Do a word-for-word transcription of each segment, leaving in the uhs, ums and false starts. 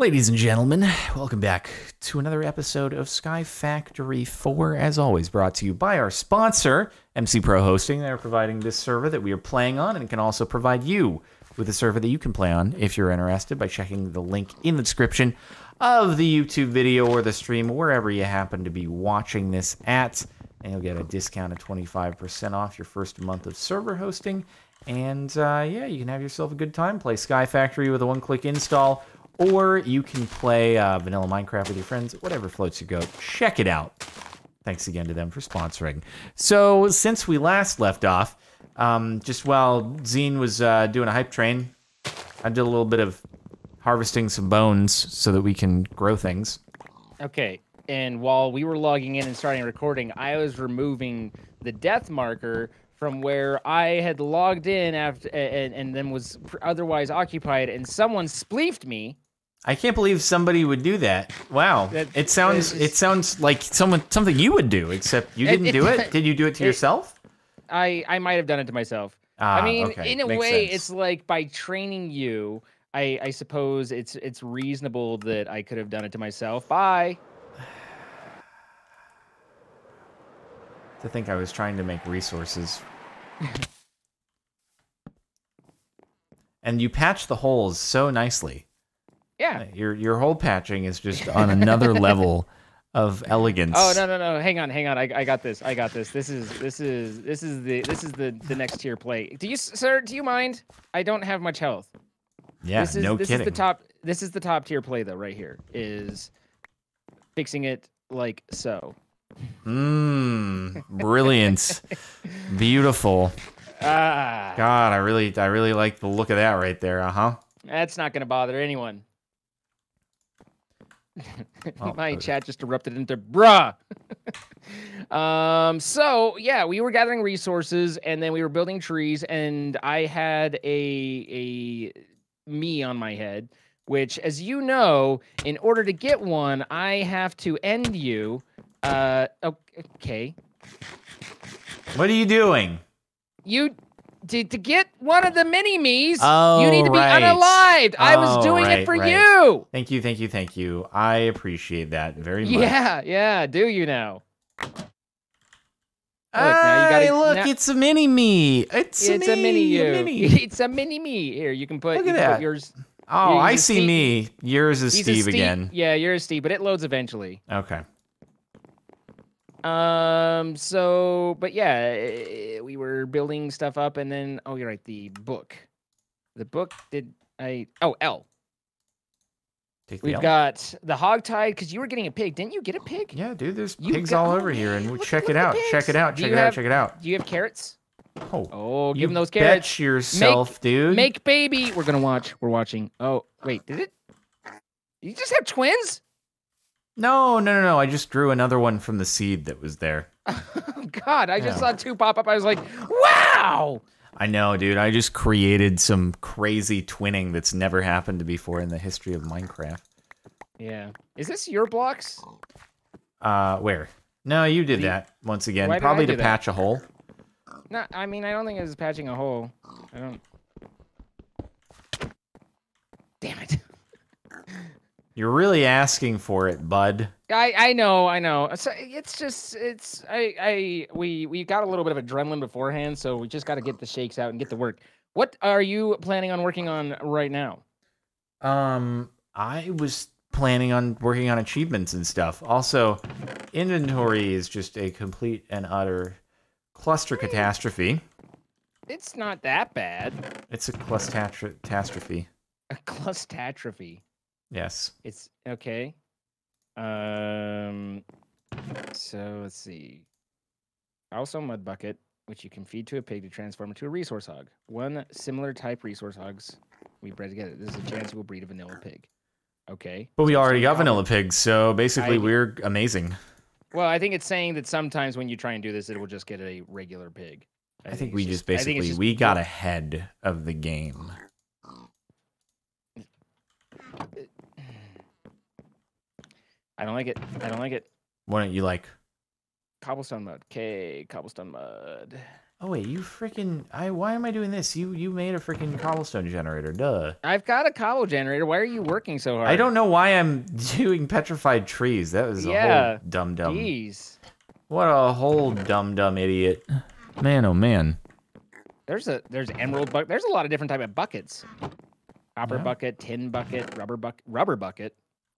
Ladies and gentlemen, welcome back to another episode of Sky Factory four, as always brought to you by our sponsor, M C Pro Hosting. They're providing this server that we are playing on, and it can also provide you with a server that you can play on if you're interested by checking the link in the description of the YouTube video or the stream, wherever you happen to be watching this at, and you'll get a discount of twenty-five percent off your first month of server hosting. And uh, yeah, you can have yourself a good time. Play Sky Factory with a one-click install, or you can play uh, vanilla Minecraft with your friends, whatever floats your goat. Check it out. Thanks again to them for sponsoring. So since we last left off, um, just while Zine was uh, doing a hype train, I did a little bit of harvesting some bones so that we can grow things. Okay, and while we were logging in and starting recording, I was removing the death marker from where I had logged in after, and, and then was otherwise occupied, and someone spleefed me. I can't believe somebody would do that. Wow. It, it sounds it sounds like someone something you would do, except you didn't it, do it. it. Did you do it to it, yourself? I, I might have done it to myself. Ah, I mean, okay. in a Makes way, sense. It's like by training you, I, I suppose it's it's reasonable that I could have done it to myself. Bye. To think I was trying to make resources. And you patch the holes so nicely. Yeah, your your hole patching is just on another level of elegance. Oh no no no! Hang on, hang on! I, I got this! I got this! This is this is this is the this is the the next tier play. Do you, sir? Do you mind? I don't have much health. Yeah, this is, no this kidding. Is the top. This is the top tier play though. Right here is fixing it like so. Mmm, brilliant, beautiful. Ah, God, I really, I really like the look of that right there. Uh huh. That's not gonna bother anyone. Oh, my chat just erupted into bruh. um, so yeah, we were gathering resources and then we were building trees, and I had a a me on my head, which, as you know, in order to get one, I have to end you. Uh, okay. What are you doing? You to, to get one of the mini me's. Oh, you need to be right. unalived. Oh, I was doing right, it for right. you. Thank you, thank you, thank you. I appreciate that very much. Yeah, yeah. Do you now? Look, now you gotta, hey, look, now, it's a mini me. It's, it's a, me, a mini you. A mini. It's a mini me. Here, you can put, look at you that. Put yours. Oh, yours I see Steve. me. Yours is Steve, is Steve again. Yeah, yours is Steve, but it loads eventually. Okay. Um, so, but yeah, we were building stuff up and then, oh, you're right, the book. The book, did I, oh, L. Take the We've L. got the hogtie, because you were getting a pig. Didn't you get a pig? Yeah, dude, there's you pigs got, all over oh, here, and look, check, look it out, check it out, do check it out, check it out, check it out. Do you have carrots? Oh, oh give them those carrots. Fetch yourself, make, dude. Make baby. We're going to watch, we're watching. Oh, wait, did it? You just have twins? No, no, no, no. I just drew another one from the seed that was there. Oh, God, I yeah. just saw two pop up. I was like, wow! I know, dude. I just created some crazy twinning that's never happened before in the history of Minecraft. Yeah. Is this your blocks? Uh, where? No, you did the... that once again. Why Probably to that? patch a hole. No, I mean, I don't think it was patching a hole. I don't... Damn it. You're really asking for it, bud. I, I know, I know. It's just, it's, I, I, we, we got a little bit of adrenaline beforehand, so we just got to get the shakes out and get to work. What are you planning on working on right now? Um, I was planning on working on achievements and stuff. Also, inventory is just a complete and utter cluster catastrophe. It's not that bad. It's a cluster catastrophe. A clustatrophy. Yes. It's okay. Um, so let's see. Also, mud bucket, which you can feed to a pig to transform into a resource hog. One similar type resource hogs we bred together. This is a chance we'll breed a vanilla pig. Okay. But we already got vanilla pigs, so basically we're amazing. Well, I think it's saying that sometimes when you try and do this, it will just get a regular pig. I, I think, think we just basically just, we got ahead of the game. I don't like it. I don't like it. Why don't you like? Cobblestone mud. Okay, cobblestone mud. Oh wait, you freaking! I why am I doing this? You you made a freaking cobblestone generator, duh. I've got a cobble generator. Why are you working so hard? I don't know why I'm doing petrified trees. That was yeah. a whole dumb dumb. Jeez. What a whole dumb dumb idiot. Man, oh man. There's a there's emerald bucket. There's a lot of different type of buckets. Copper yeah. bucket, tin bucket, rubber bucket, rubber bucket.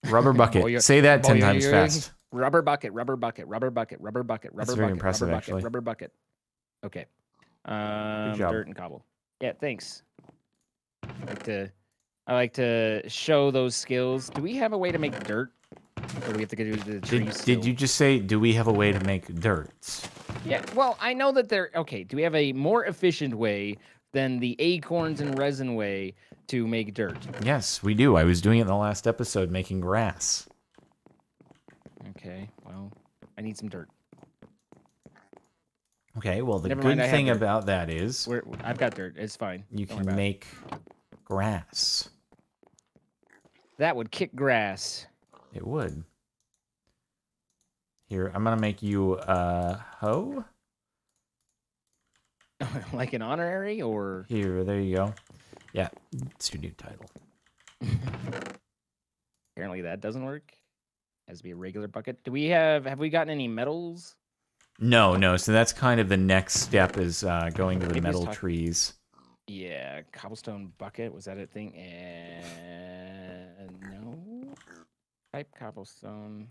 Rubber bucket. Boy, say that boy, ten boy, times boy, fast. Rubber bucket, rubber bucket, rubber bucket, rubber bucket, rubber That's bucket. Very impressive, rubber actually. Bucket, rubber bucket. Okay. Um, Good job. Dirt and cobble. Yeah, thanks. I like to, I like to show those skills. Do we have a way to make dirt? Or do we have to get to the trees? Did, did you just say, do we have a way to make dirt? Yeah, well, I know that they're... Okay, do we have a more efficient way than the acorns and resin way to make dirt? Yes, we do. I was doing it in the last episode, making grass. Okay, well, I need some dirt. Okay, well, the Never good mind, thing about that is... We're, I've got dirt. It's fine. You Don't can make it. grass. That would kick grass. It would. Here, I'm going to make you a hoe. Like an honorary or... Here, there you go. Yeah, it's your new title. Apparently that doesn't work. It has to be a regular bucket. Do we have... Have we gotten any metals? No, no. So that's kind of the next step is uh, going to the Maybe metal trees. Yeah, cobblestone bucket. Was that a thing? And no. Type cobblestone.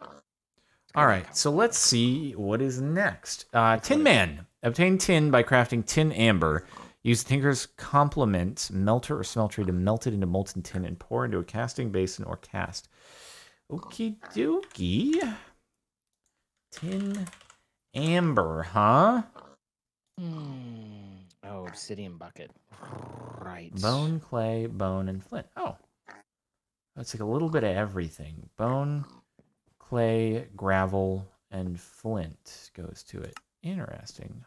All right. Cobblestone. So let's see what is next. Uh, tin man. Obtain tin by crafting tin amber. Use the Tinker's complement melter or smeltery to melt it into molten tin and pour into a casting basin or cast. Okie dokie. Tin amber, huh? Mm. Oh, obsidian bucket. Right. Bone, clay, bone, and flint. Oh. That's like a little bit of everything. Bone, clay, gravel, and flint goes to it. Interesting.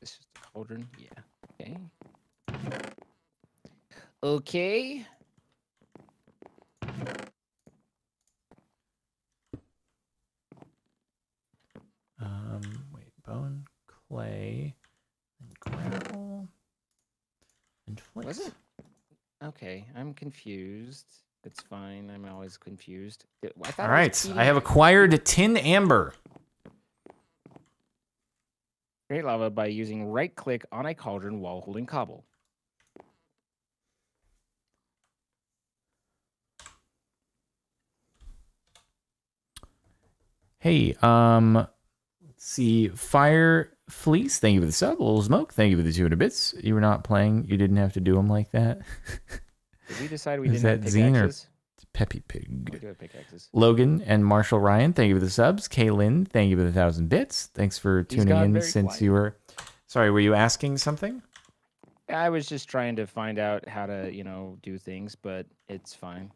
This is the cauldron? Yeah. Okay. Okay. Um, wait, bone, clay, and gravel, and flint. Was it? Okay, I'm confused. It's fine. I'm always confused. I All right, I have acquired a tin amber. Create lava by using right-click on a cauldron while holding cobble. Hey, um, let's see. Fire Fleece, thank you for the sub. Little Smoke, thank you for the two hundred bits. You were not playing. You didn't have to do them like that. Did we decide we didn't have pickaxes? Peppy Pig. We do have pickaxes. Logan and Marshall Ryan, thank you for the subs. Kaylin, thank you for the thousand bits. Thanks for tuning in since quiet. you were... Sorry, were you asking something? I was just trying to find out how to, you know, do things, but it's fine.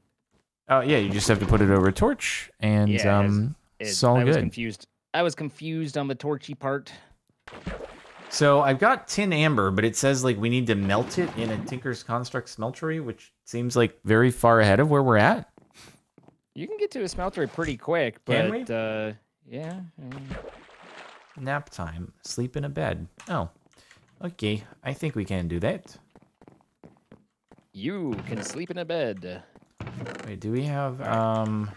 Oh, yeah, you just have to put it over a torch and... Yeah, um. It, it's all I good. was confused. I was confused on the torchy part. So I've got tin amber, but it says like we need to melt it in a Tinker's Construct smeltery, which seems like very far ahead of where we're at. You can get to a smeltery pretty quick, but can we? Uh, yeah. Nap time. Sleep in a bed. Oh, okay. I think we can do that. You can sleep in a bed. Wait, do we have um?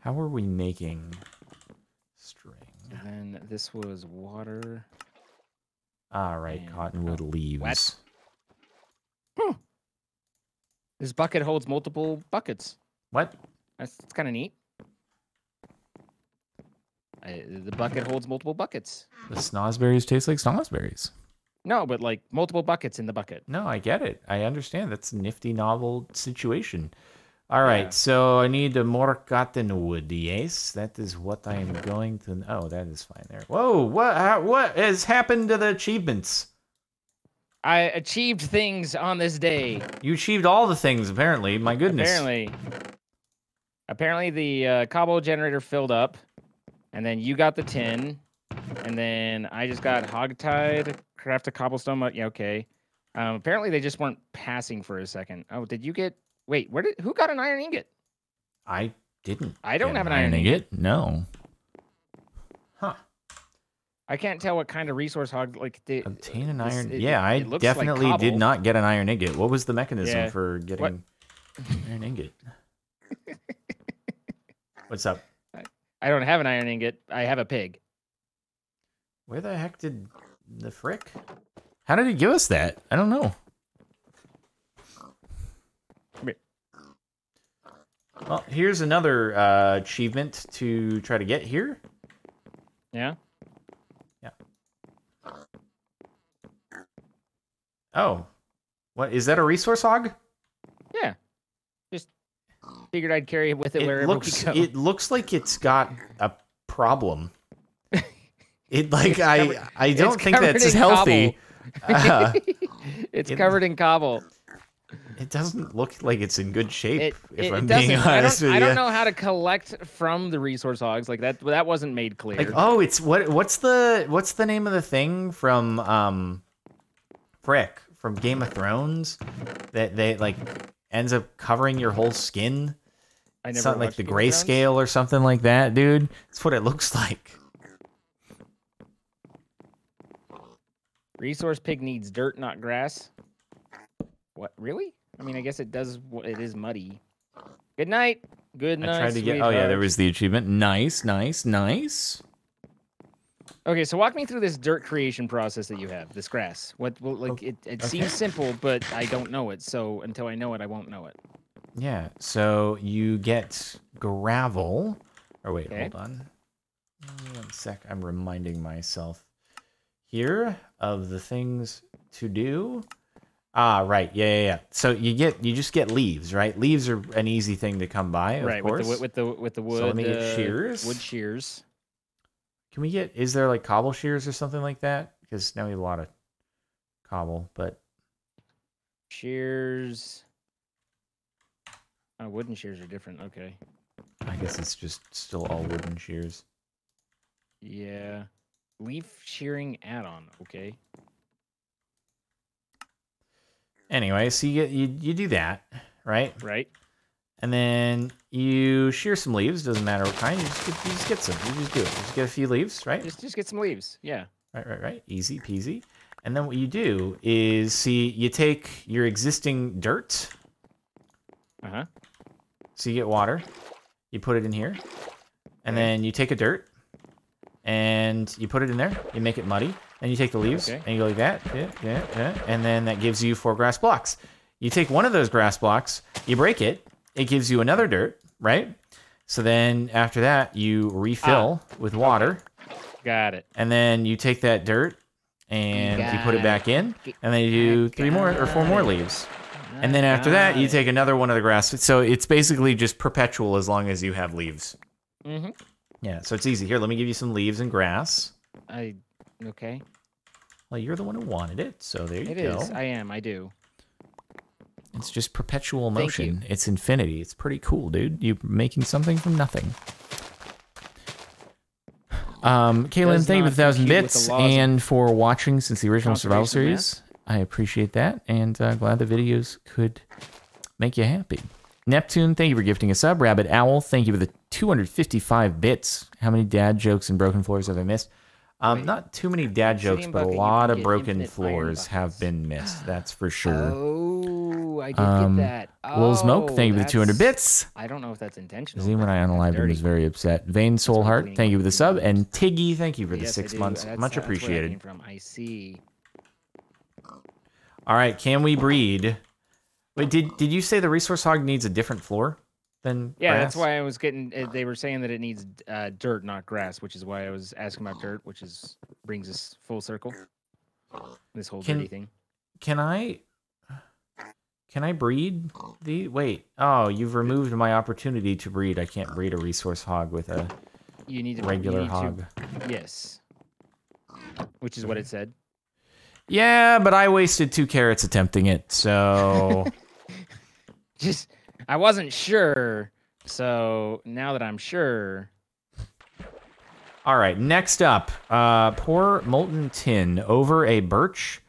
How are we making string? And then this was water. All right, cottonwood leaves. What? Hmm. This bucket holds multiple buckets. What? That's, that's kind of neat. I, the bucket holds multiple buckets. The snozzberries taste like snozzberries. No, but like multiple buckets in the bucket. No, I get it. I understand. That's a nifty, novel situation. All right, yeah. So I need more cottonwood. Yes, that is what I am going to. Oh, that is fine there. Whoa, what? How, what has happened to the achievements? I achieved things on this day. You achieved all the things, apparently. My goodness. Apparently, apparently the uh, cobble generator filled up, and then you got the tin, and then I just got hogtied, craft a cobblestone. Yeah, okay. Um, apparently they just weren't passing for a second. Oh, did you get? Wait, where did who got an iron ingot? I didn't. I don't have an ironing it. No. Huh. I can't tell what kind of resource hog like the obtain an iron. This, it, yeah, I definitely like did not get an iron ingot. What was the mechanism yeah. for getting what? Iron ingot? What's up? I don't have an iron ingot. I have a pig. Where the heck did the frick? How did he give us that? I don't know. Well, here's another uh, achievement to try to get here. Yeah. Yeah. Oh, what is that? A resource hog? Yeah. Just figured I'd carry it with it, it wherever looks, we go. It looks like it's got a problem. It like it's I covered, I don't think that's as healthy. Uh, it's it, covered in cobble. It doesn't look like it's in good shape. It, if it, I'm it being honest I don't, with you. I don't know how to collect from the resource hogs like that. That wasn't made clear. Like, oh, it's what? What's the what's the name of the thing from um, frick from Game of Thrones that they like ends up covering your whole skin? I never something like the Game grayscale or something like that, dude. That's what it looks like. Resource pig needs dirt, not grass. What, really? I mean, I guess it does. It is muddy. Good night. Good night. I tried to get. Oh yeah, there was the achievement. Nice, nice, nice. Okay, so walk me through this dirt creation process that you have. This grass. What? Well, like it. It okay. seems simple, but I don't know it. So until I know it, I won't know it. Yeah. So you get gravel. Oh wait, okay. hold on. One sec. I'm reminding myself here of the things to do. Ah, right. Yeah, yeah, yeah. So you get you just get leaves, right? Leaves are an easy thing to come by, of right, course. Right, with the, with the with the wood. So let me get uh, shears. Wood shears. Can we get? Is there like cobble shears or something like that? Because now we have a lot of cobble, but shears. Oh, wooden shears are different. Okay. I guess it's just still all wooden shears. Yeah, leaf shearing add-on. Okay. Anyway, so you, you you do that, right? Right. And then you shear some leaves. Doesn't matter what kind. You just get, you just get some. You just do it. You just get a few leaves, right? Just just get some leaves. Yeah. Right, right, right. Easy peasy. And then what you do is see you take your existing dirt. Uh huh. So you get water. You put it in here, and right. then you take a dirt, and you put it in there. You make it muddy. And you take the leaves, okay. and you go like that, yeah, yeah, yeah. And then that gives you four grass blocks. You take one of those grass blocks, you break it, it gives you another dirt, right? So then after that, you refill ah. with water. Okay. Got it. And then you take that dirt, and Got you put it back in, and then you do three more, or four more leaves. And then after that, you take another one of the grass. So it's basically just perpetual as long as you have leaves. Mm-hmm. Yeah, so it's easy. Here, let me give you some leaves and grass. I... Okay. Well, you're the one who wanted it, so there you it go. It is. I am. I do. It's just perpetual motion. It's infinity. It's pretty cool, dude. You're making something from nothing. Um, Kaylin, thank you for the thousand bits and for watching since the original Survival Series. I appreciate that, and uh, glad the videos could make you happy. Neptune, thank you for gifting a sub. Rabbit Owl, thank you for the two hundred fifty-five bits. How many dad jokes and broken floors have I missed? Um, not too many dad jokes, but a lot of broken floors have been missed. That's for sure. Oh, I did um, get that. Oh, Lil Smoke, thank you for the two hundred bits. I don't know if that's intentional. Zee, when I unalived him, was very upset. Vain Soul Heart, thank you for the sub. And Tiggy, thank you for the yes, six months. That's, Much that's appreciated. Where I, from. I see. All right, can we breed? Wait, did did you say the resource hog needs a different floor? Than yeah, grass? That's why I was getting. They were saying that it needs uh, dirt, not grass, which is why I was asking about dirt, which is brings us full circle. This whole can, dirty thing. Can I? Can I breed the? Wait. Oh, you've removed my opportunity to breed. I can't breed a resource hog with a. You need to, regular you need hog. To, yes. Which is what it said. Yeah, but I wasted two carrots attempting it, so. Just. I wasn't sure, so now that I'm sure. All right, next up, uh, pour molten tin over a birch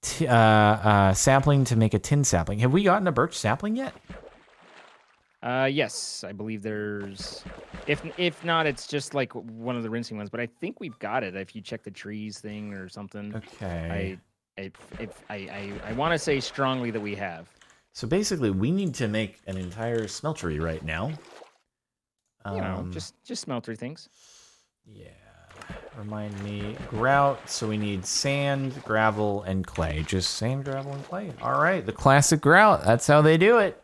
t uh, uh, sapling to make a tin sapling. Have we gotten a birch sapling yet? Uh, yes, I believe there's... If if not, it's just like one of the rinsing ones, but I think we've got it if you check the trees thing or something. Okay. I, if, if, I, I, I want to say strongly that we have. So basically, we need to make an entire smeltery right now. Um, you know, just, just smeltery things. Yeah. Remind me, grout, so we need sand, gravel, and clay. Just sand, gravel, and clay. All right, the classic grout. That's how they do it.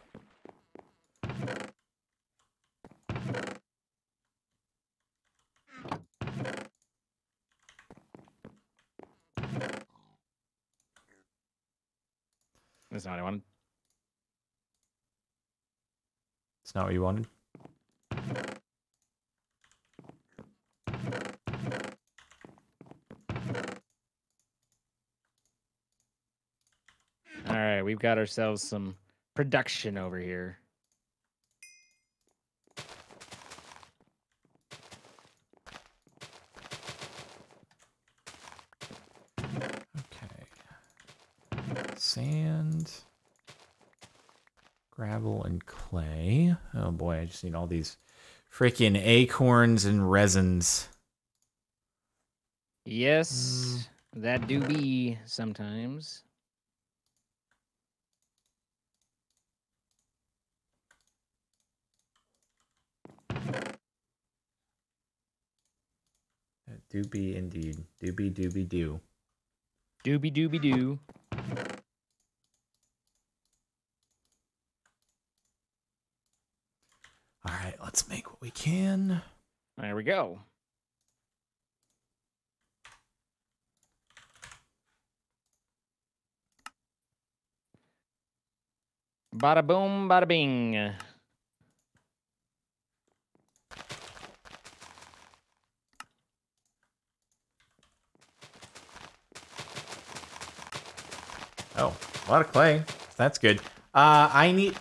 That's not what I wanted. It's not what you wanted? All right, we've got ourselves some production over here. Sand, gravel, and clay. Oh boy, I just need all these freaking acorns and resins. Yes, mm. that do be sometimes. That do be indeed. Doobie doobie doo. Doobie doobie doo. All right, let's make what we can. There we go. Bada boom, bada bing. Oh, a lot of clay. That's good. Uh, I need...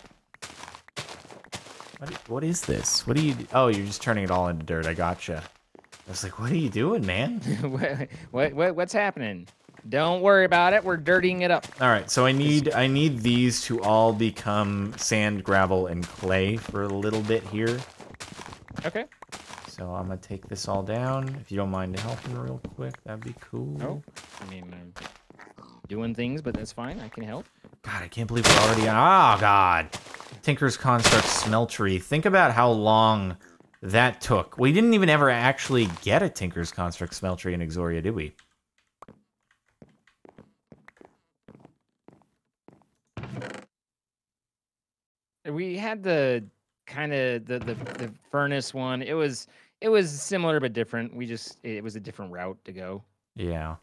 What, what is this? What are you... Oh, you're just turning it all into dirt. I gotcha. I was like, what are you doing, man? what, what, what, what's happening? Don't worry about it. We're dirtying it up. All right, so I need I need these to all become sand, gravel, and clay for a little bit here. Okay. So I'm going to take this all down. If you don't mind helping real quick, that'd be cool. Oh, I mean, I'm doing things, but that's fine. I can help. God, I can't believe we're already... Oh, God. Tinker's Construct Smeltery. Think about how long that took. We didn't even ever actually get a Tinker's Construct Smeltery in Exoria, did we? We had the kind of the, the the furnace one. It was it was similar but different. We just it was a different route to go. Yeah.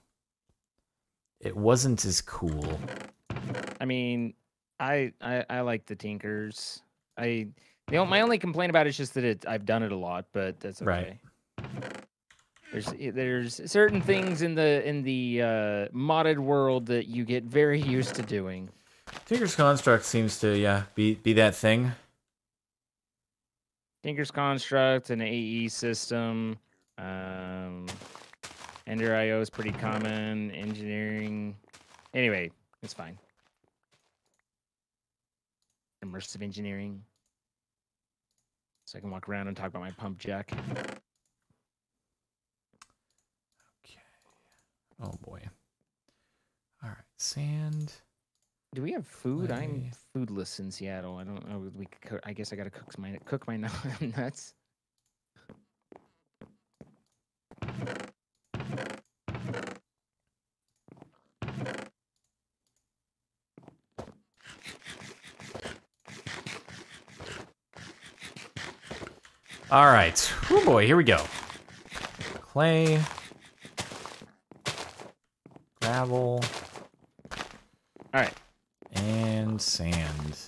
It wasn't as cool. I mean, I, I I like the Tinkers. I you know, my only complaint about it is just that it, I've done it a lot, but that's okay. Right. There's there's certain things in the in the uh, modded world that you get very used to doing. Tinker's Construct seems to yeah be be that thing. Tinker's Construct, an A E system, um, Ender I O is pretty common. Engineering, anyway, it's fine. Immersive engineering. So I can walk around and talk about my pump jack. Okay. Oh boy. All right, sand. Do we have food? Let I'm me... foodless in Seattle. I don't know. We could, I guess I gotta cook my cook my nuts. All right. Oh boy, here we go. Clay, gravel. All right. And sand.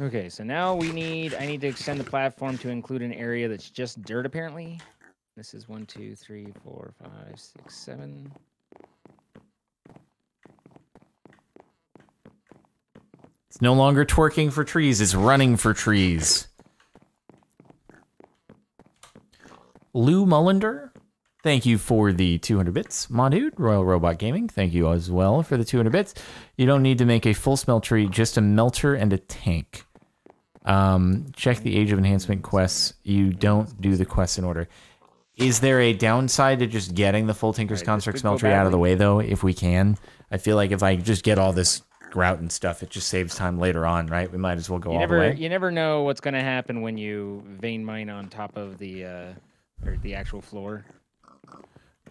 Okay, so now we need, I need to extend the platform to include an area that's just dirt, apparently. This is one, two, three, four, five, six, seven. It's no longer twerking for trees, it's running for trees. Lou Mullender? Thank you for the two hundred bits, Mondude, Royal Robot Gaming. Thank you as well for the two hundred bits. You don't need to make a full smeltery, just a melter and a tank. Um, check the Age of Enhancement quests. You don't do the quests in order. Is there a downside to just getting the full Tinker's Construct smeltery out of the way, though, if we can? I feel like if I just get all this grout and stuff, it just saves time later on, right? We might as well go all the way. You never know what's going to happen when you vein mine on top of the, uh, or the actual floor.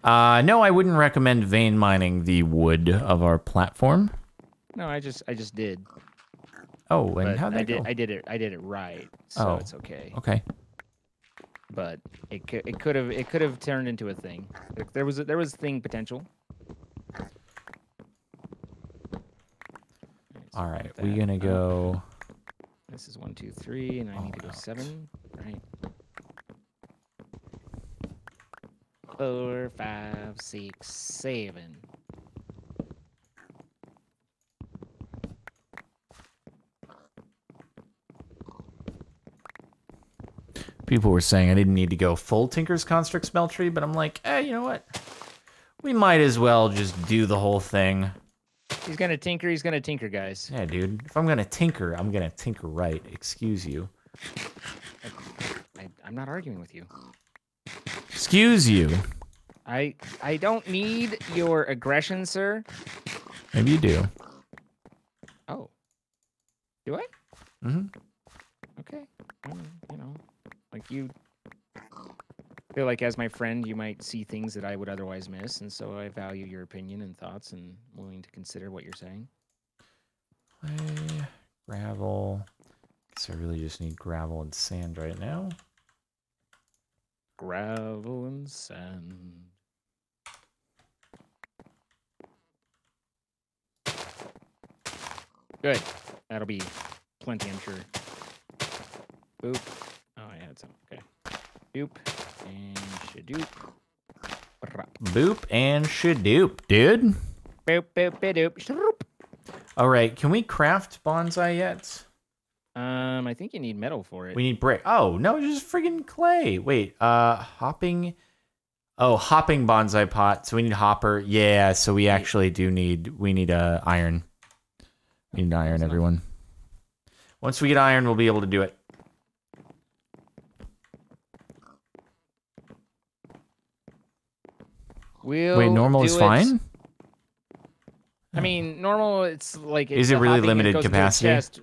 Uh, no, I wouldn't recommend vein mining the wood of our platform. No, I just, I just did. Oh, and how did I did, I did it, I did it right, so oh, it's okay. Okay. But it could, it could have, it could have turned into a thing. Like there was, a, there was thing potential. All right, we're gonna go. This is one, two, three, and I need to go seven, right? Four, five, six, seven. People were saying I didn't need to go full Tinker's Construct smeltery, but I'm like, eh, you know what? We might as well just do the whole thing. He's gonna tinker, he's gonna tinker, guys. Yeah, dude. If I'm gonna tinker, I'm gonna tinker right. Excuse you. I, I, I'm not arguing with you. Excuse you. I I don't need your aggression, sir. Maybe you do. Oh. Do I? Mm-hmm. Okay. Um, you know, like you... I feel like as my friend, you might see things that I would otherwise miss, and so I value your opinion and thoughts and willing to consider what you're saying. Clay, gravel. So I really just need gravel and sand right now. Gravel and sand. Good. That'll be plenty, I'm sure. Boop. Oh, I had some. Okay. Boop. And shadoop. Boop and shadoop, dude. Boop, boop, boop, shadoop. All right, can we craft bonsai yet? Um, I think you need metal for it. We need brick. Oh, no, just friggin' clay. Wait, uh, hopping. Oh, hopping bonsai pot. So we need hopper. Yeah, so we actually do need, we need uh, iron. We need iron, everyone. Once we get iron, we'll be able to do it. We'll Wait, normal is it. fine? I mean, normal, it's like... It's is it really limited it capacity?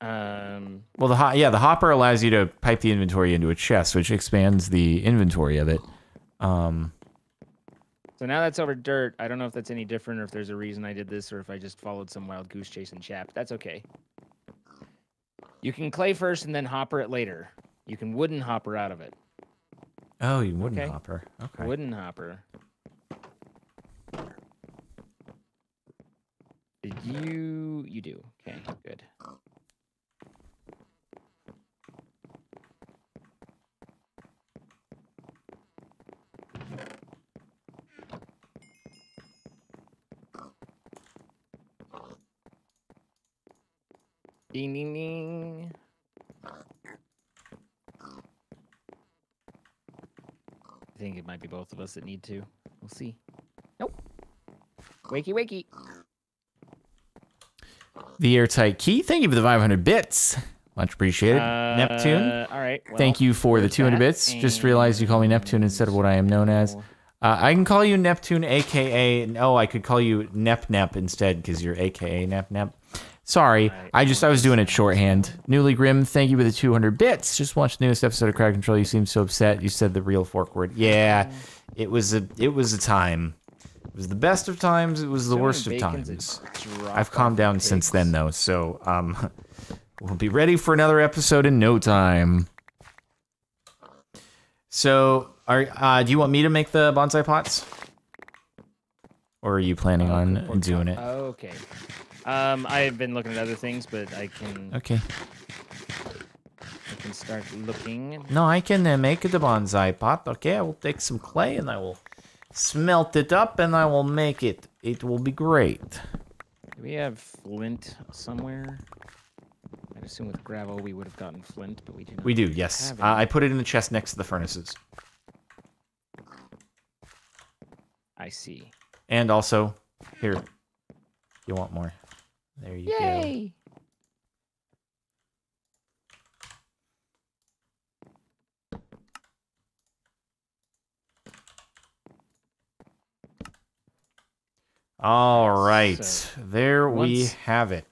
Um, well, the ho yeah, the hopper allows you to pipe the inventory into a chest, which expands the inventory of it. Um, so now that's over dirt. I don't know if that's any different or if there's a reason I did this or if I just followed some wild goose chasing chap. That's okay. You can clay first and then hopper it later. You can wooden hopper out of it. Oh, you wooden okay. hopper. Okay. Wooden hopper. Did you... You do. Okay, good. Ding, ding, ding. I think it might be both of us that need to. We'll see. Nope. Wakey, wakey. The airtight key. Thank you for the five hundred bits. Much appreciated. Uh, Neptune. All right. Well, thank you for the two hundred bits. Just realized you call me Neptune instead of what I am known as. Uh, I can call you Neptune, A K A. No, I could call you Nep Nep instead because you're A K A Nep Nep. Sorry, right. I just, I was doing it shorthand. Newly Grim, thank you for the two hundred bits. Just watched the newest episode of Crowd Control. You seem so upset. You said the real fork word. Yeah, it was a, it was a time. It was the best of times. It was the so worst of times. I've calmed down cakes. since then, though. So, um, we'll be ready for another episode in no time. So, are, uh, do you want me to make the bonsai pots? Or are you planning oh, on okay. doing it? Oh, okay. Um, I've been looking at other things, but I can... Okay. I can start looking. No, I can uh, make the bonsai pot. Okay, I will take some clay and I will smelt it up and I will make it. It will be great. Do we have flint somewhere? I'd assume with gravel we would have gotten flint, but we do not. We do, yes. Uh, I put it in the chest next to the furnaces. I see. And also, here, you want more. There you Yay. go. All right. So there once, we have it.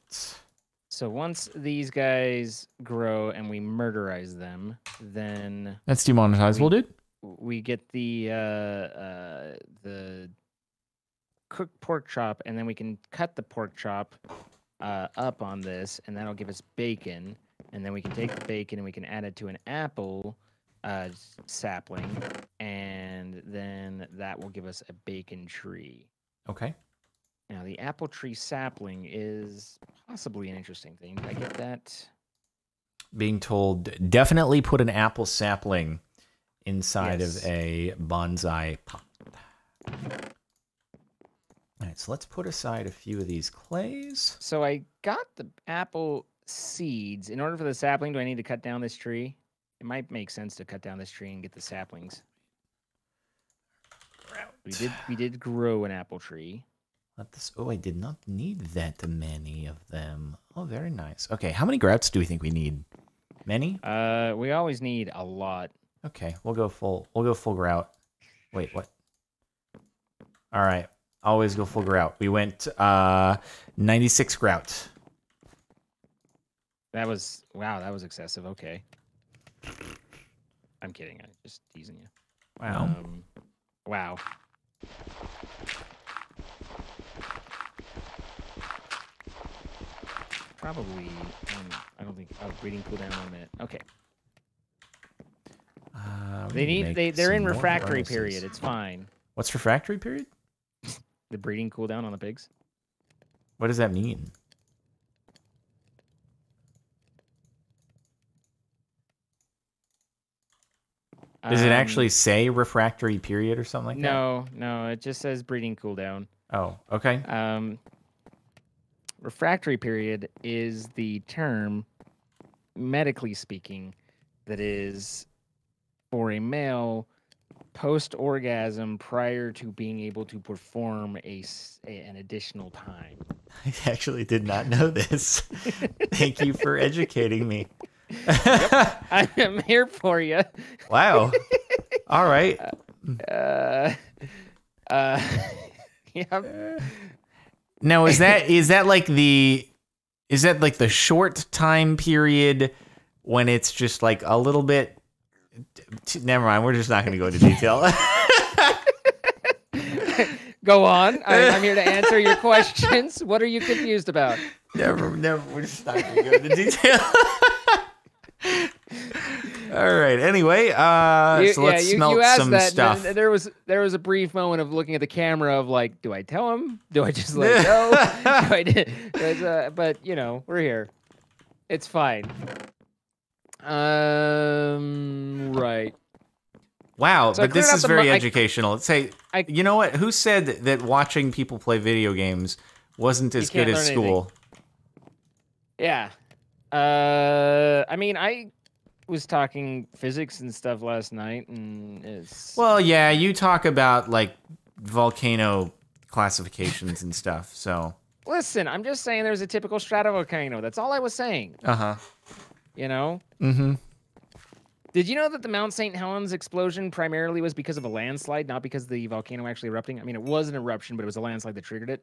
So once these guys grow and we murderize them, then... That's demonetizable, we, dude. We get the uh, uh, the cooked pork chop, and then we can cut the pork chop uh, up on this, and that'll give us bacon. And then we can take the bacon and we can add it to an apple uh, sapling, and then that will give us a bacon tree. Okay. Now, the apple tree sapling is possibly an interesting thing. Did I get that? Being told, definitely put an apple sapling inside yes. of a bonsai pot. All right, so let's put aside a few of these clays. So I got the apple seeds. In order for the sapling, do I need to cut down this tree? It might make sense to cut down this tree and get the saplings. We did, we did grow an apple tree. Let this, oh, I did not need that many of them. Oh, very nice. Okay, how many grouts do we think we need? Many? Uh, we always need a lot. Okay, we'll go full. We'll go full grout. Wait, what? All right, always go full grout. We went uh, ninety-six grout. That was wow. That was excessive. Okay. I'm kidding. I'm just teasing you. Wow. Um, wow. Probably, um, I don't think, oh, breeding cooldown on that. Okay. Uh, they need, they, they're in refractory period. It's fine. What's refractory period? The breeding cooldown on the pigs. What does that mean? Does um, it actually say refractory period or something like no, that? No, no, it just says breeding cooldown. Oh, okay. Um... Refractory period is the term, medically speaking, that is for a male post-orgasm prior to being able to perform a, a, an additional time. I actually did not know this. Thank you for educating me. Yep, I am here for you. Wow. All right. Uh, uh, yeah. Now is that is that like the is that like the short time period when it's just like a little bit? Never mind, we're just not going to go into detail. Go on. I, I'm here to answer your questions. What are you confused about? Never, never. We're just not going to go into detail. All right. Anyway, uh, you, so let's yeah, you, smelt you some that, stuff. There was there was a brief moment of looking at the camera of like, do I tell him? Do I just let it go? do I, do I, uh, but you know, we're here. It's fine. Um. Right. Wow, so but this is very educational. I, say, I, you know what? Who said that watching people play video games wasn't as good as school? Anything. Yeah. Uh. I mean, I. was talking physics and stuff last night, and it's well, yeah, you talk about like volcano classifications and stuff. So listen, I'm just saying there's a typical stratovolcano. That's all I was saying. Uh huh. You know. Mm-hmm. Did you know that the Mount Saint Helens explosion primarily was because of a landslide, not because of the volcano actually erupting? I mean, it was an eruption, but it was a landslide that triggered it.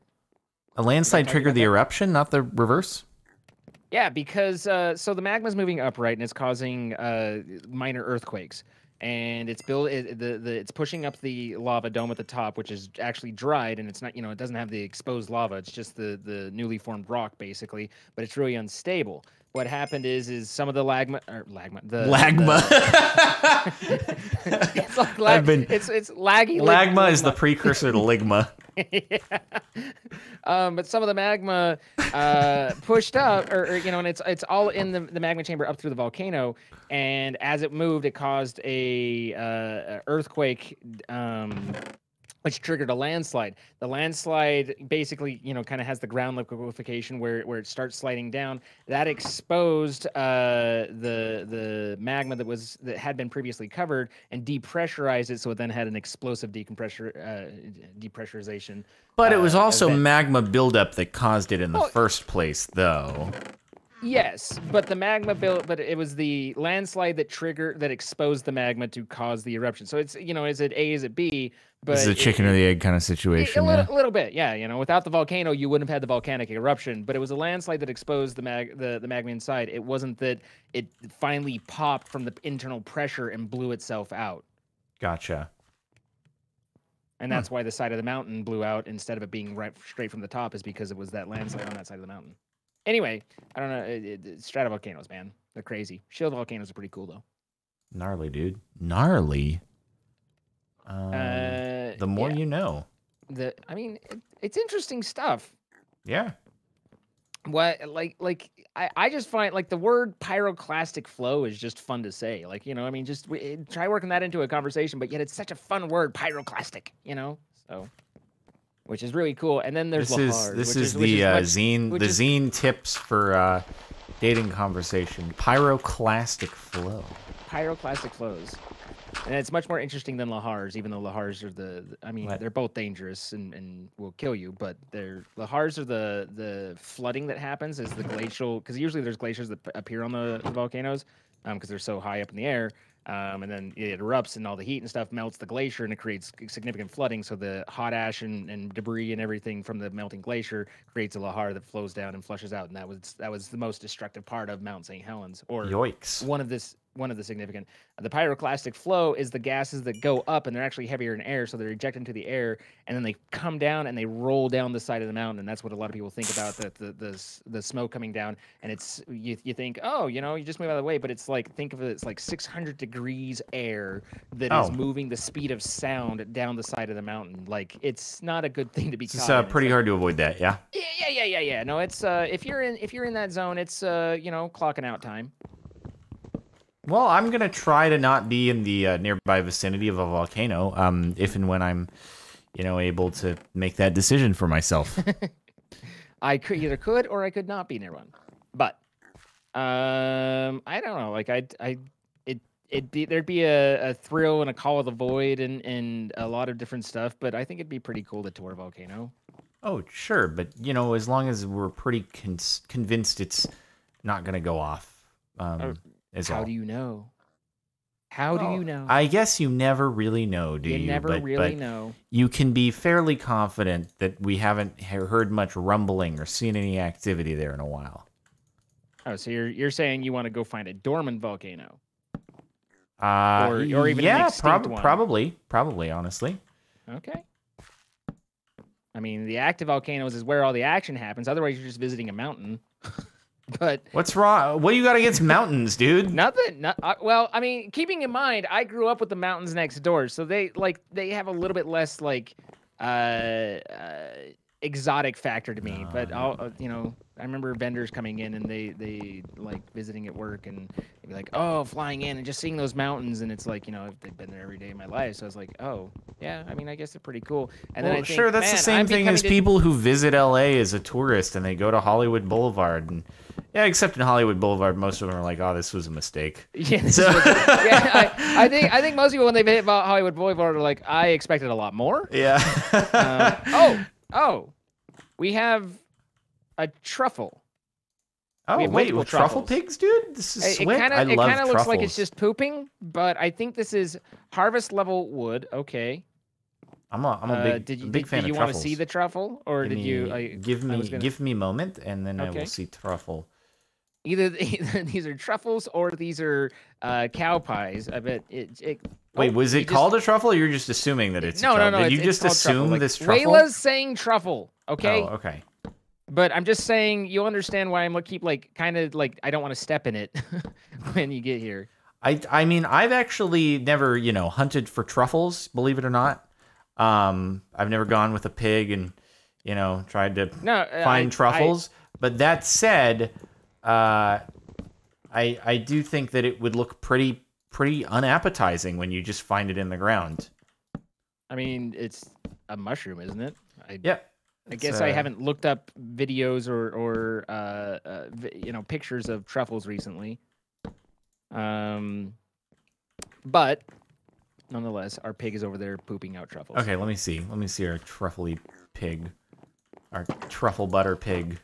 A landslide triggered the eruption, not the reverse. Yeah, because uh, so the magma's moving upright and it's causing uh, minor earthquakes, and it's build it, the the it's pushing up the lava dome at the top, which is actually dried, and it's not you know it doesn't have the exposed lava. It's just the the newly formed rock basically, but it's really unstable. What happened is is some of the lagma or lagma the lagma. The, it's like lag, I've been, it's it's laggy. Lagma, lagma is the precursor to ligma. Yeah. Um, but some of the magma uh, pushed up, or, or you know, and it's it's all in the, the magma chamber up through the volcano. And as it moved, it caused a uh, earthquake um, which triggered a landslide. The landslide basically, you know, kind of has the ground liquefaction where where it starts sliding down. That exposed uh, the the magma that was that had been previously covered and depressurized it, so it then had an explosive decompressor uh, depressurization. But uh, it was also event. magma buildup that caused it in the well, first place, though. Yes, but the magma built, but it was the landslide that triggered, that exposed the magma to cause the eruption. So it's, you know, is it A, is it B? But it's a chicken it, or the egg kind of situation. It, a yeah. little, little bit, yeah. You know, without the volcano, you wouldn't have had the volcanic eruption. But it was a landslide that exposed the mag, the, the magma inside. It wasn't that it finally popped from the internal pressure and blew itself out. Gotcha. And that's hmm. why the side of the mountain blew out instead of it being right straight from the top, is because it was that landslide on that side of the mountain. Anyway, I don't know. It, it, it, stratovolcanoes, man. They're crazy. Shield volcanoes are pretty cool, though. Gnarly, dude. Gnarly? Um, uh, the more yeah. you know. The I mean, it, it's interesting stuff. Yeah. What, like, like I, I just find, like, the word pyroclastic flow is just fun to say. Like, you know, I mean, just we, try working that into a conversation, but yet it's such a fun word, pyroclastic, you know? So... which is really cool. And then there's this Lahar, is this is, is the uh, much, zine the is... zine tips for uh, dating conversation. Pyroclastic flow. Pyroclastic flows, and it's much more interesting than Lahar's, even though Lahar's are the. I mean, what? They're both dangerous and, and will kill you. But they're Lahar's are the the flooding that happens is the glacial, because usually there's glaciers that appear on the, the volcanoes because um, they're so high up in the air. Um, and then it erupts, and all the heat and stuff melts the glacier, and it creates significant flooding. So the hot ash and, and debris and everything from the melting glacier creates a lahar that flows down and flushes out. And that was that was the most destructive part of Mount Saint Helens, or Yikes. one of this one of the significant. The pyroclastic flow is the gases that go up, and they're actually heavier in air, so they're ejected into the air, and then they come down and they roll down the side of the mountain. And that's what a lot of people think about, that the the the smoke coming down. And it's you you think, oh, you know, you just move out of the way, but it's like, think of it, it's like six hundred degrees air that oh. is moving the speed of sound down the side of the mountain. Like, it's not a good thing to be. It's uh, pretty it's hard like, to avoid that, yeah. Yeah, yeah, yeah, yeah, yeah. No, it's uh, if you're in if you're in that zone, it's uh, you know, clocking out time. Well, I'm going to try to not be in the uh, nearby vicinity of a volcano, um, if and when I'm, you know, able to make that decision for myself. I could either could or I could not be near one. But um, I don't know. Like, I, I, it, it be, there'd be a, a thrill and a call of the void and, and a lot of different stuff. But I think it'd be pretty cool to tour a volcano. Oh, sure. But, you know, as long as we're pretty con convinced it's not going to go off. Um, oh. How all. do you know? How well, do you know? I guess you never really know, do you? You never but, really but know. You can be fairly confident that we haven't heard much rumbling or seen any activity there in a while. Oh, so you're you're saying you want to go find a dormant volcano? Uh, or, or even yeah, an extinct prob one. probably, probably, honestly. Okay. I mean, the active volcanoes is where all the action happens. Otherwise, you're just visiting a mountain. But what's wrong? What do you got against mountains, dude? Nothing. Not, uh, well, I mean, keeping in mind, I grew up with the mountains next door, so they like they have a little bit less like uh, uh, exotic factor to me. Uh, but I'll, uh, you know, I remember vendors coming in and they they like visiting at work and they'd be like, oh, flying in and just seeing those mountains, and it's like, you know, they've been there every day of my life, so I was like, oh yeah, I mean, I guess they're pretty cool. And well, then I think, sure, that's the same I'm thing as people who visit L A as a tourist and they go to Hollywood Boulevard and. Yeah, except in Hollywood Boulevard, most of them are like, "Oh, this was a mistake." Yeah, so... was, yeah I, I think I think most people when they hit Hollywood Boulevard are like, "I expected a lot more." Yeah. uh, oh, oh, we have a truffle. Oh wait, with truffle pigs, dude. This is sweet. It kind of looks like it's just pooping, but I think this is harvest level wood. Okay. I'm a I'm a big, uh, did you, big did, fan did of truffles. Did you want to see the truffle, or give did me, you I, give me I gonna... give me a moment and then okay. I will see truffle. Either, either these are truffles or these are uh, cow pies. I bet it. it Wait, oh, was it called just, a truffle? Or you're just assuming that it's no, a truffle? no, no. Did you just assume truffle. this truffle? Layla's saying truffle. Okay. Oh, okay. But I'm just saying you'll understand why I'm gonna keep like kind of like I don't want to step in it when you get here. I I mean I've actually never you know hunted for truffles, believe it or not. Um, I've never gone with a pig and you know tried to no, find I, truffles. I, but that said. Uh, I I do think that it would look pretty pretty unappetizing when you just find it in the ground. I mean, it's a mushroom, isn't it? I, yeah. I guess uh, I haven't looked up videos or, or uh, uh, you know, pictures of truffles recently. Um, but nonetheless, our pig is over there pooping out truffles. Okay, let me see. Let me see our truffly pig. Our truffle butter pig.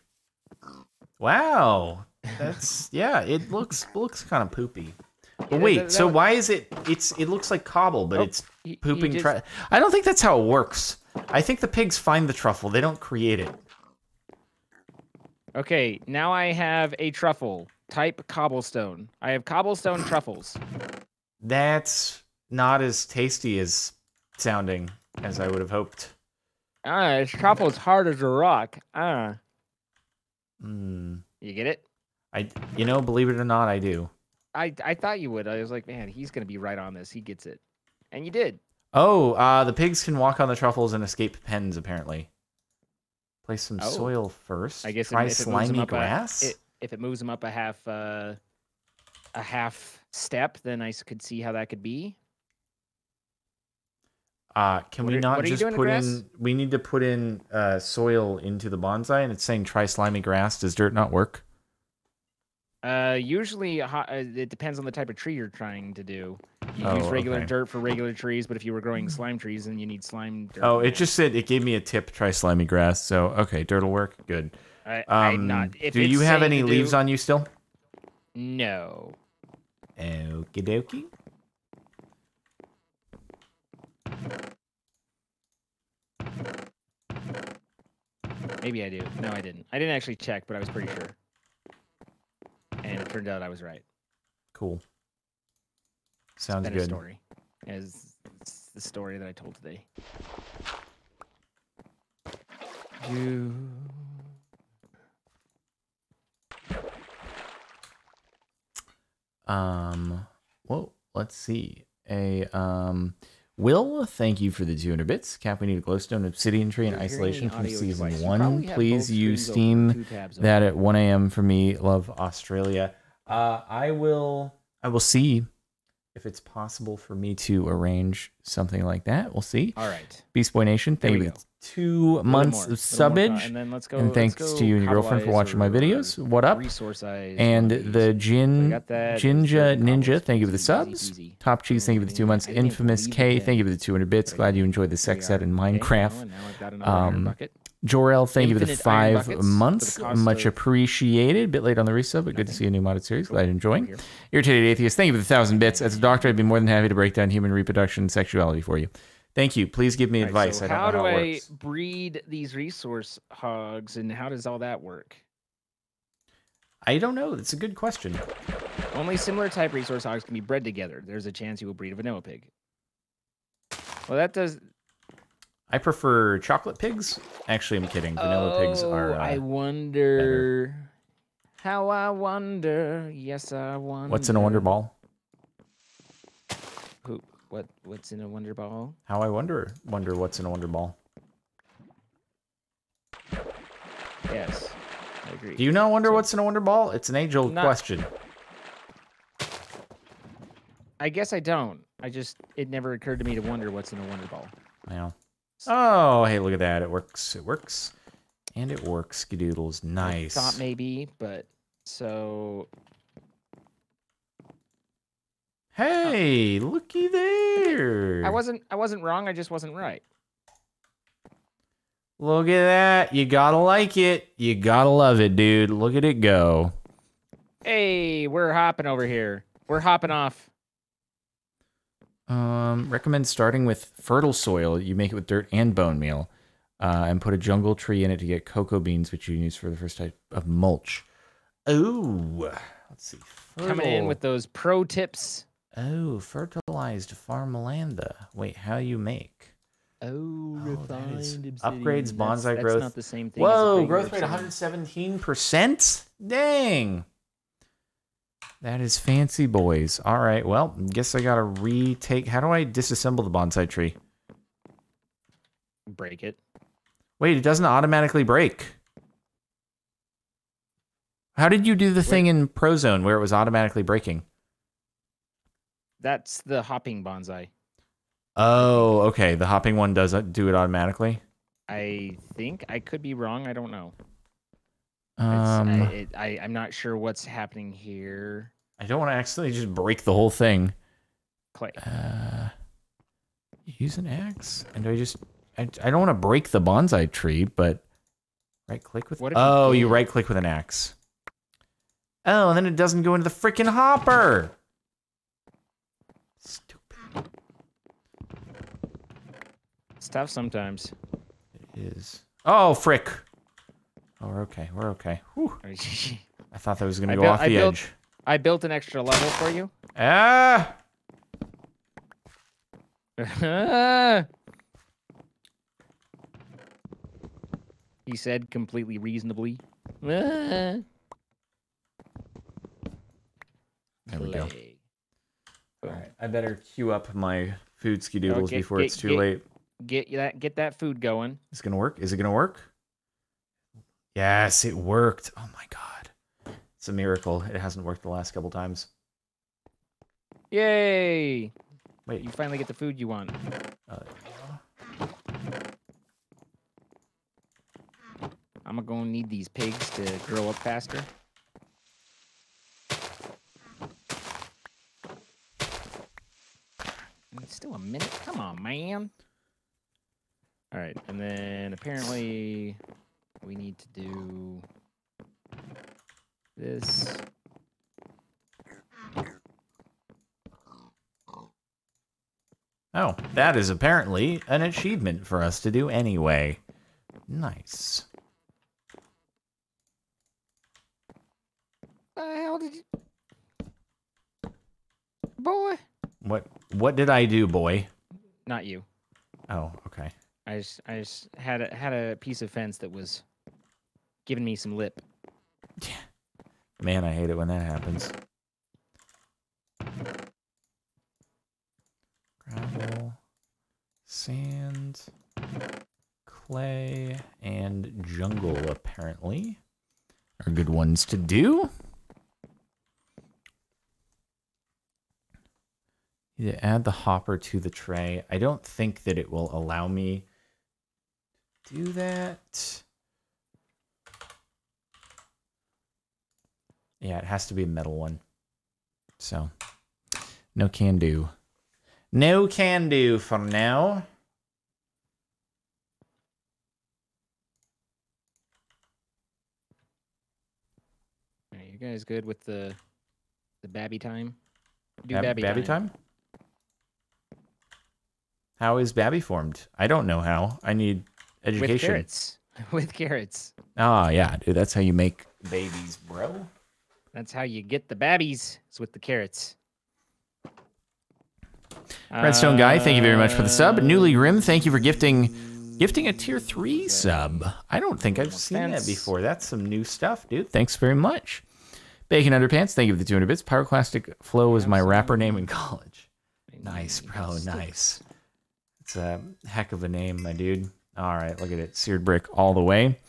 Wow. That's yeah, it looks looks kind of poopy. But wait, yeah, that, that so was... why is it it's it looks like cobble, but oh, it's pooping just... truffle. I don't think that's how it works. I think the pigs find the truffle, they don't create it. Okay, now I have a truffle. Type cobblestone. I have cobblestone truffles. That's not as tasty as sounding as I would have hoped. Ah, this truffle is hard as a rock. Ah. Mm. You get it? I, you know, believe it or not, I do. I, I thought you would. I was like, man, he's gonna be right on this. He gets it, and you did. Oh, uh, the pigs can walk on the truffles and escape pens. Apparently, place some oh. soil first. I guess try if, if slimy it moves grass. A, it, if it moves them up a half, uh, a half step, then I could see how that could be. Uh, can what we are, not just put in? We need to put in uh, soil into the bonsai, and it's saying try slimy grass. Does dirt not work? Uh, usually, uh, it depends on the type of tree you're trying to do. You oh, use regular okay. dirt for regular trees, but if you were growing slime trees, then you need slime dirt. Oh, it just said it gave me a tip. Try slimy grass. So okay, dirt will work. Good. I, um, I'm not. If do you have any leaves do... on you still? No. Okie dokie. Maybe I do. No, I didn't. I didn't actually check, but I was pretty sure. And it turned out I was right. Cool. Sounds good. It's a story. It's the story that I told today. You... Um, whoa, let's see. A, um... Will, thank you for the two hundred bits. Cap, we need a glowstone obsidian tree in isolation from season device. one. Please use Steam that at one A M for me. Love, Australia. Uh, I will. I will see if it's possible for me to arrange something like that. We'll see. All right. Beast Boy Nation, thank you. Two months more, of subbage, and, then let's go, and thanks let's go to you and your girlfriend for watching my videos. What up? And the Jin so Jinja Ninja, thank you for the subs. Easy, easy. Top Cheese, thank you for the two months. Infamous K, thank you for the two hundred bits. Glad you enjoyed the sex set in Minecraft. Um, Jorel, thank you for the five months. Much appreciated. Bit late on the resub, but good to see a new modded series. Glad you're enjoying. Irritated Atheist, thank you for the thousand bits. As a doctor, I'd be more than happy to break down human reproduction and sexuality for you. Thank you. Please give me right, advice. So I don't how know do how I works. breed these resource hogs, and how does all that work? I don't know. That's a good question. Only similar type resource hogs can be bred together. There's a chance you will breed a vanilla pig. Well, that does... I prefer chocolate pigs. Actually, I'm kidding. Vanilla oh, pigs are uh, I wonder... Better. How I wonder. Yes, I wonder. What's in a Wonder Ball? Who? What what's in a Wonder Ball? How I wonder wonder what's in a Wonder Ball. Yes, I agree. Do you not wonder so, what's in a Wonder Ball? It's an age-old not, question. I guess I don't. I just it never occurred to me to wonder what's in a Wonder Ball. Well. Oh, hey, look at that! It works. It works, and it works. Skadoodles, nice. I thought maybe, but so. Hey, oh. looky there. I wasn't I wasn't wrong, I just wasn't right. Look at that. You gotta like it. You gotta love it, dude. Look at it go. Hey, we're hopping over here. We're hopping off. Um, recommend starting with fertile soil. You make it with dirt and bone meal. Uh, and put a jungle tree in it to get cocoa beans, which you use for the first type of mulch. Ooh. Let's see. Fertile. Coming in with those pro tips. Oh, fertilized farmlanda. Wait, how you make? Oh, oh refined obsidian. Upgrades bonsai that's, growth. That's not the same thing. Whoa, as growth rate one hundred seventeen percent? Dang. That is fancy, boys. All right, well, guess I gotta retake. How do I disassemble the bonsai tree? Break it. Wait, it doesn't automatically break. How did you do the Wait. thing in Prozone where it was automatically breaking? That's the hopping bonsai. Oh, okay. The hopping one doesn't do it automatically? I think. I could be wrong. I don't know. Um, I, it, I, I'm not sure what's happening here. I don't want to accidentally just break the whole thing. Clay. Uh, use an axe? And do I just... I, I don't want to break the bonsai tree, but... Right-click with... What oh, you, you right-click with an axe. Oh, and then it doesn't go into the frickin' hopper! Stupid. It's tough sometimes. It is. Oh, frick! Oh, we're okay. We're okay. Whew. I thought that was going to go built, off the I built, edge. I built an extra level for you. Ah! He said completely reasonably. There we go. All right, I better queue up my food skidoodles oh, before get, it's too get, late. Get that, get that food going. It's gonna work. Is it gonna work? Yes, it worked. Oh my god, it's a miracle. It hasn't worked the last couple times. Yay! Wait, you finally get the food you want. Uh, I'm gonna need these pigs to grow up faster. It's still a minute. Come on, man. All right, and then apparently we need to do this. Oh, that is apparently an achievement for us to do anyway. Nice. What the hell did you... Boy? What What did I do, boy? Not you. Oh, okay. I just, I just had, a, had a piece of fence that was giving me some lip. Yeah. Man, I hate it when that happens. Gravel, sand, clay, and jungle, apparently, are good ones to do. Yeah, add the hopper to the tray. I don't think that it will allow me to do that. Yeah, it has to be a metal one. So, no can do. No can do for now. Are you guys good with the the babby time? Do Bab babby, babby time. time? How is babby formed? I don't know how. I need education. With carrots. With carrots. Ah, oh, yeah, dude. That's how you make babies, bro. That's how you get the babbies. It's with the carrots. Redstone uh, guy, thank you very much for the sub. Newly Grim, thank you for gifting, gifting a tier three okay. sub. I don't think I've seen sense. that before. That's some new stuff, dude. Thanks very much. Bacon Underpants, thank you for the two hundred bits. Pyroclastic Flow was my rapper name in college. Nice, bro. Nice. It's a heck of a name, my dude. All right, look at it. Seared brick all the way.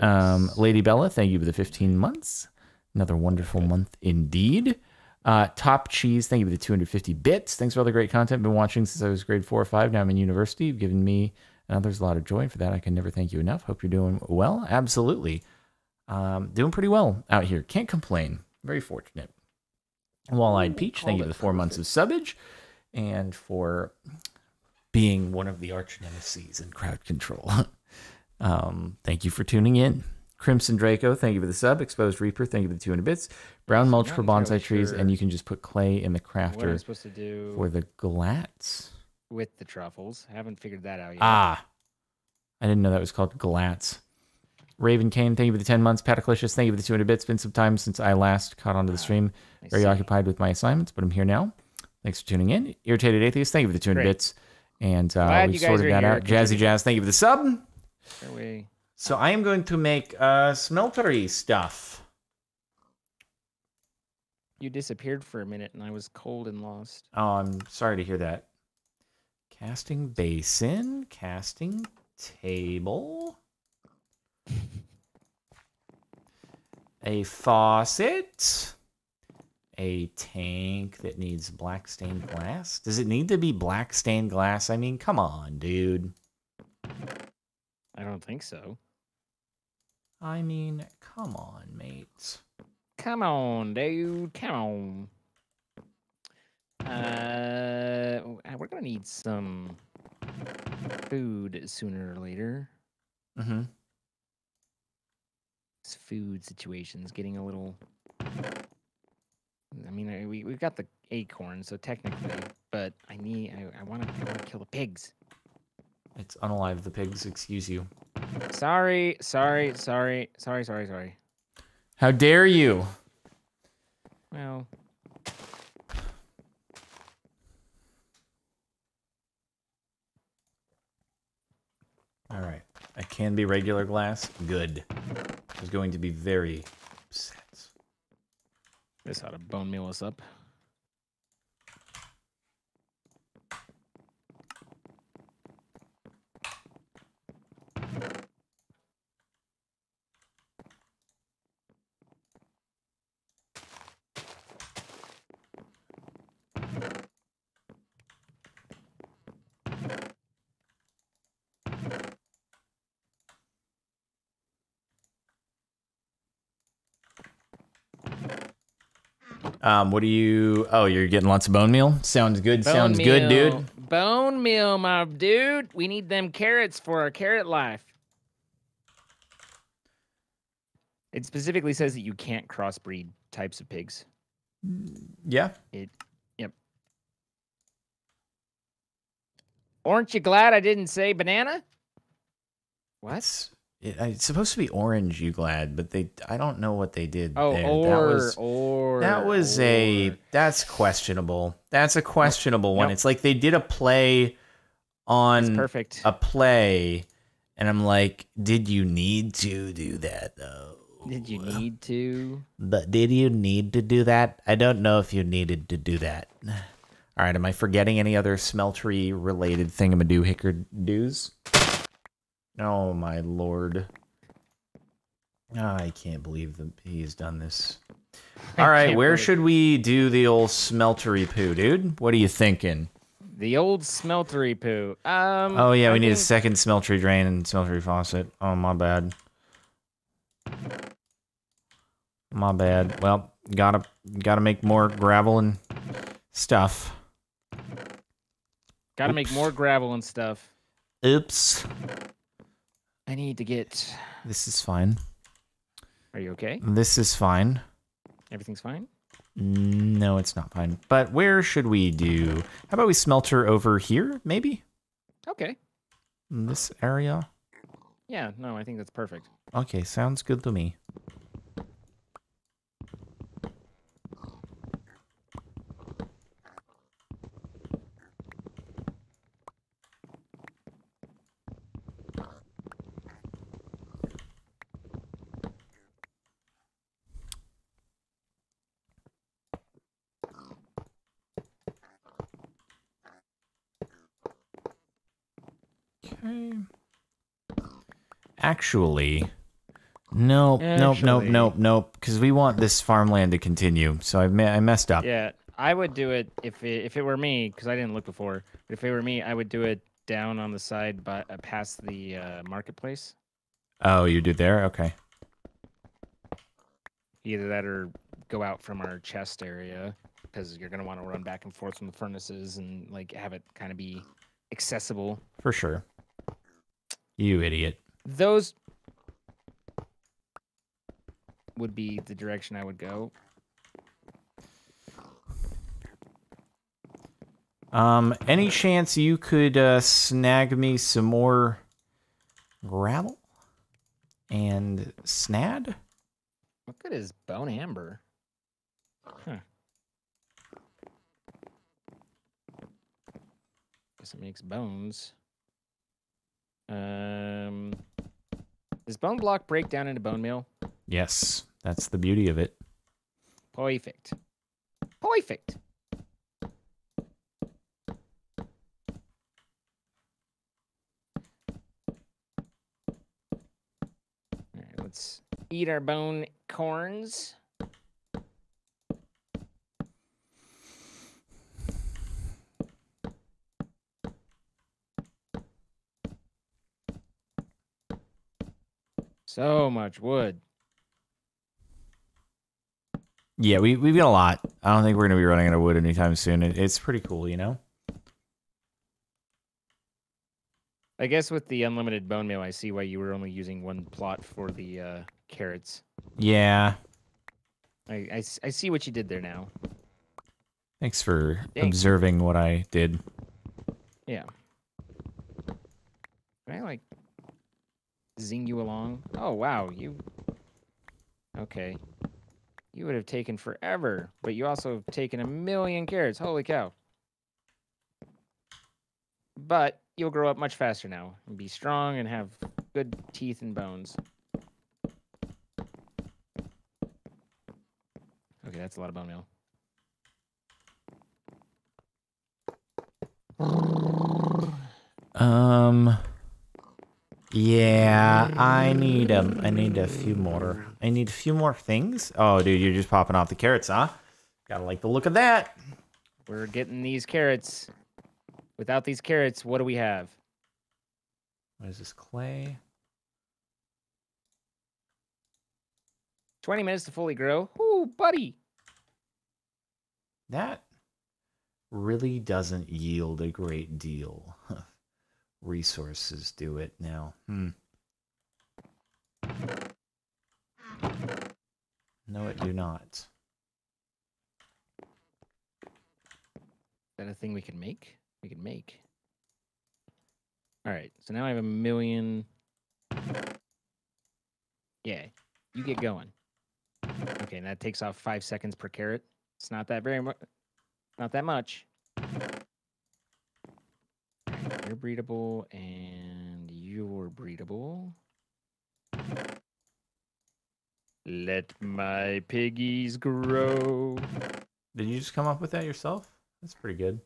Um, Lady Bella, thank you for the fifteen months. Another wonderful month indeed. Uh, Top Cheese, thank you for the two hundred fifty bits. Thanks for all the great content. Been watching since I was grade four or five. Now I'm in university. You've given me and others a lot of joy. For that, I can never thank you enough. Hope you're doing well. Absolutely. Um, doing pretty well out here. Can't complain. Very fortunate. Walleyed Peach, thank you for the four months of subbage and for being one of the arch nemeses in crowd control. um, thank you for tuning in. Crimson Draco, thank you for the sub. Exposed Reaper, thank you for the two hundred bits. Brown mulch for bonsai trees, and you can just put clay in the crafter. What am I supposed to do for the glats? With the truffles. I haven't figured that out yet. Ah. I didn't know that was called glats. Raven Kane, thank you for the ten months. Pataclicious, thank you for the two hundred bits. Been some time since I last caught onto the stream. Wow, Very see. occupied with my assignments, but I'm here now. Thanks for tuning in. Irritated Atheist, thank you for the two hundred Great. bits. And uh, we sorted that here. out. Jazzy Jazz, thank you for the sub. Away. So I am going to make uh, smeltery stuff. You disappeared for a minute, and I was cold and lost. Oh, I'm sorry to hear that. Casting basin, casting table, a faucet, a tank that needs black stained glass? Does it need to be black stained glass? I mean, come on, dude. I don't think so. I mean, come on, mates. Come on, dude. Come on. Uh, we're gonna need some food sooner or later. Mm-hmm. This food situation's getting a little... I mean, we we've got the acorn, so technically, but I need I, I want to I want to kill the pigs. It's unalive the pigs. Excuse you. Sorry, sorry, sorry, sorry, sorry, sorry. How dare you? Well, all right. I can be regular glass. Good. I was going to be very sad. This ought to bone meal us up. Um, what do you... Oh, you're getting lots of bone meal? Sounds good. Bone Sounds meal. good, dude. Bone meal, my dude. We need them carrots for our carrot life. It specifically says that you can't crossbreed types of pigs. Yeah. It. Yep. Aren't you glad I didn't say banana? What? It's, it, it's supposed to be orange, you glad, but they... I don't know what they did oh, there. Or, that was, or. That was a, that's questionable. That's a questionable nope. one. Nope. It's like they did a play on perfect. a play, and I'm like, did you need to do that, though? Did you need to? But did you need to do that? I don't know if you needed to do that. All right, am I forgetting any other smeltery-related thingamadoo hicker doos? Oh, my lord. Oh, I can't believe that he's done this. All right, where should we do the old smeltery poo, dude? What are you thinking? The old smeltery poo. Um, oh, yeah, I we think... need a second smeltery drain and smeltery faucet. Oh, my bad. My bad. Well, gotta, gotta make more gravel and stuff. Gotta Oops. make more gravel and stuff. Oops. I need to get... This is fine. Are you okay? This is fine. Everything's fine? No, it's not fine. But where should we do? How about we smelter over here, maybe? Okay. In this area? Yeah, no, I think that's perfect. Okay, sounds good to me. Actually, nope, nope, nope, nope, nope. Because we want this farmland to continue, so I I messed up. Yeah, I would do it if it, if it were me, because I didn't look before. If it were me, I would do it down on the side, but uh, past the uh, marketplace. Oh, you do there? Okay. Either that, or go out from our chest area, because you're gonna want to run back and forth from the furnaces and like have it kind of be accessible. For sure. You idiot. Those would be the direction I would go. Um, any chance you could uh, snag me some more gravel and snad? What good is bone amber? Huh. Guess it makes bones. Um... Does bone block break down into bone meal? Yes, that's the beauty of it. Perfect. Perfect. All right, let's eat our bone corns. So much wood. Yeah, we, we've got a lot. I don't think we're going to be running out of wood anytime soon. It, it's pretty cool, you know? I guess with the unlimited bone meal, I see why you were only using one plot for the uh, carrots. Yeah. I, I, I see what you did there now. Thanks for Dang. observing what I did. Yeah. Can I, like, zing you along? Oh, wow, you... Okay. You would have taken forever, but you also have taken a million carrots. Holy cow. But you'll grow up much faster now and be strong and have good teeth and bones. Okay, that's a lot of bone meal. Um, yeah, I need a, I need a few more. I need a few more things. Oh, dude, you're just popping off the carrots, huh? Gotta like the look of that. We're getting these carrots. Without these carrots, what do we have? What is this, clay? twenty minutes to fully grow. Ooh, buddy. That really doesn't yield a great deal. Resources do it now. Hmm. No, it do not. Is that a thing we can make? We can make. All right, so now I have a million. Yeah, you get going. Okay, and that takes off five seconds per carrot. It's not that very much. Not that much. You're breedable, and you're breedable. Let my piggies grow. Did you just come up with that yourself? That's pretty good.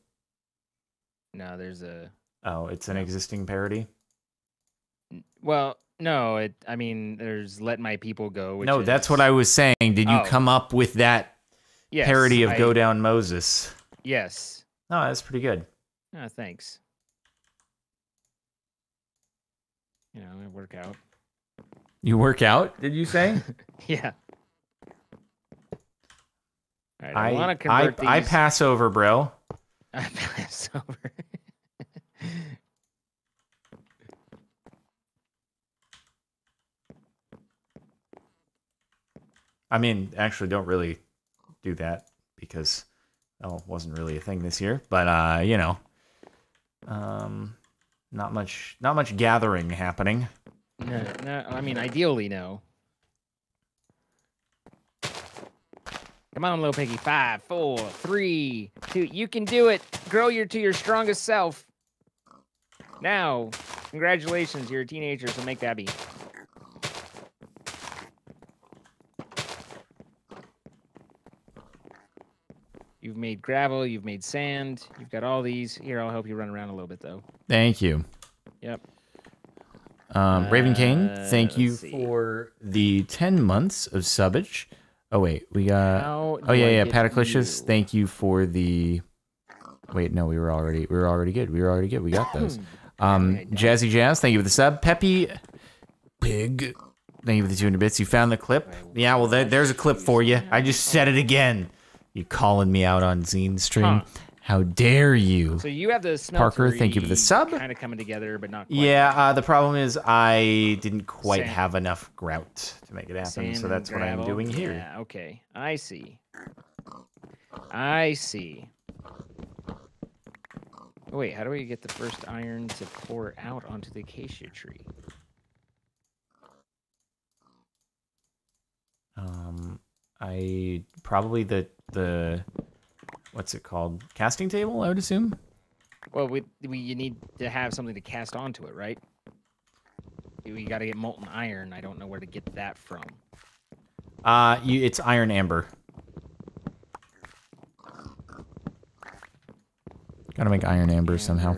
No, there's a... Oh, it's an no. existing parody? Well, no, it. I mean, there's Let My People Go. Which no, is... that's what I was saying. Did you oh. come up with that yes, parody of I... Go Down Moses? Yes. No, that's pretty good. Oh, thanks. You know, I work out. You work out, did you say? Yeah. All right, I, I want to convert I, these. I pass over, bro. I pass over. I mean, actually, don't really do that because well, it wasn't really a thing this year. But uh, you know, um, not much, not much gathering happening. No, no. I mean, ideally, no. Come on, little piggy. Five, four, three, two. You can do it. Grow your to your strongest self. Now, congratulations, you're a teenager, so make that be. You've made gravel. You've made sand. You've got all these. Here, I'll help you run around a little bit, though. Thank you. Yep. Um, Raven Kane, uh, thank you see. for the ten months of subbage. Oh, wait, we got... How oh, yeah, I yeah, Pataclicious, thank you for the... Wait, no, we were already we were already good. We were already good. We got those. Um, Jazzy Jazz, thank you for the sub. Peppy Pig, thank you for the two hundred bits. You found the clip? Yeah, well, there, there's a clip for you. I just said it again. You calling me out on Zine Stream. Huh. How dare you? So you have the smeltery Parker, thank you for the sub. Kind of coming together, but not quite. Yeah, uh, the problem is I didn't quite Sand. have enough grout to make it happen, Sand so that's what I'm doing here. Yeah, okay. I see. I see. Oh, wait, how do we get the first iron to pour out onto the acacia tree? Um, I... Probably the... the What's it called? Casting table, I would assume. Well, we, we you need to have something to cast onto it, right? You got to get molten iron. I don't know where to get that from. Uh, you, it's iron amber. Got to make iron amber, amber somehow.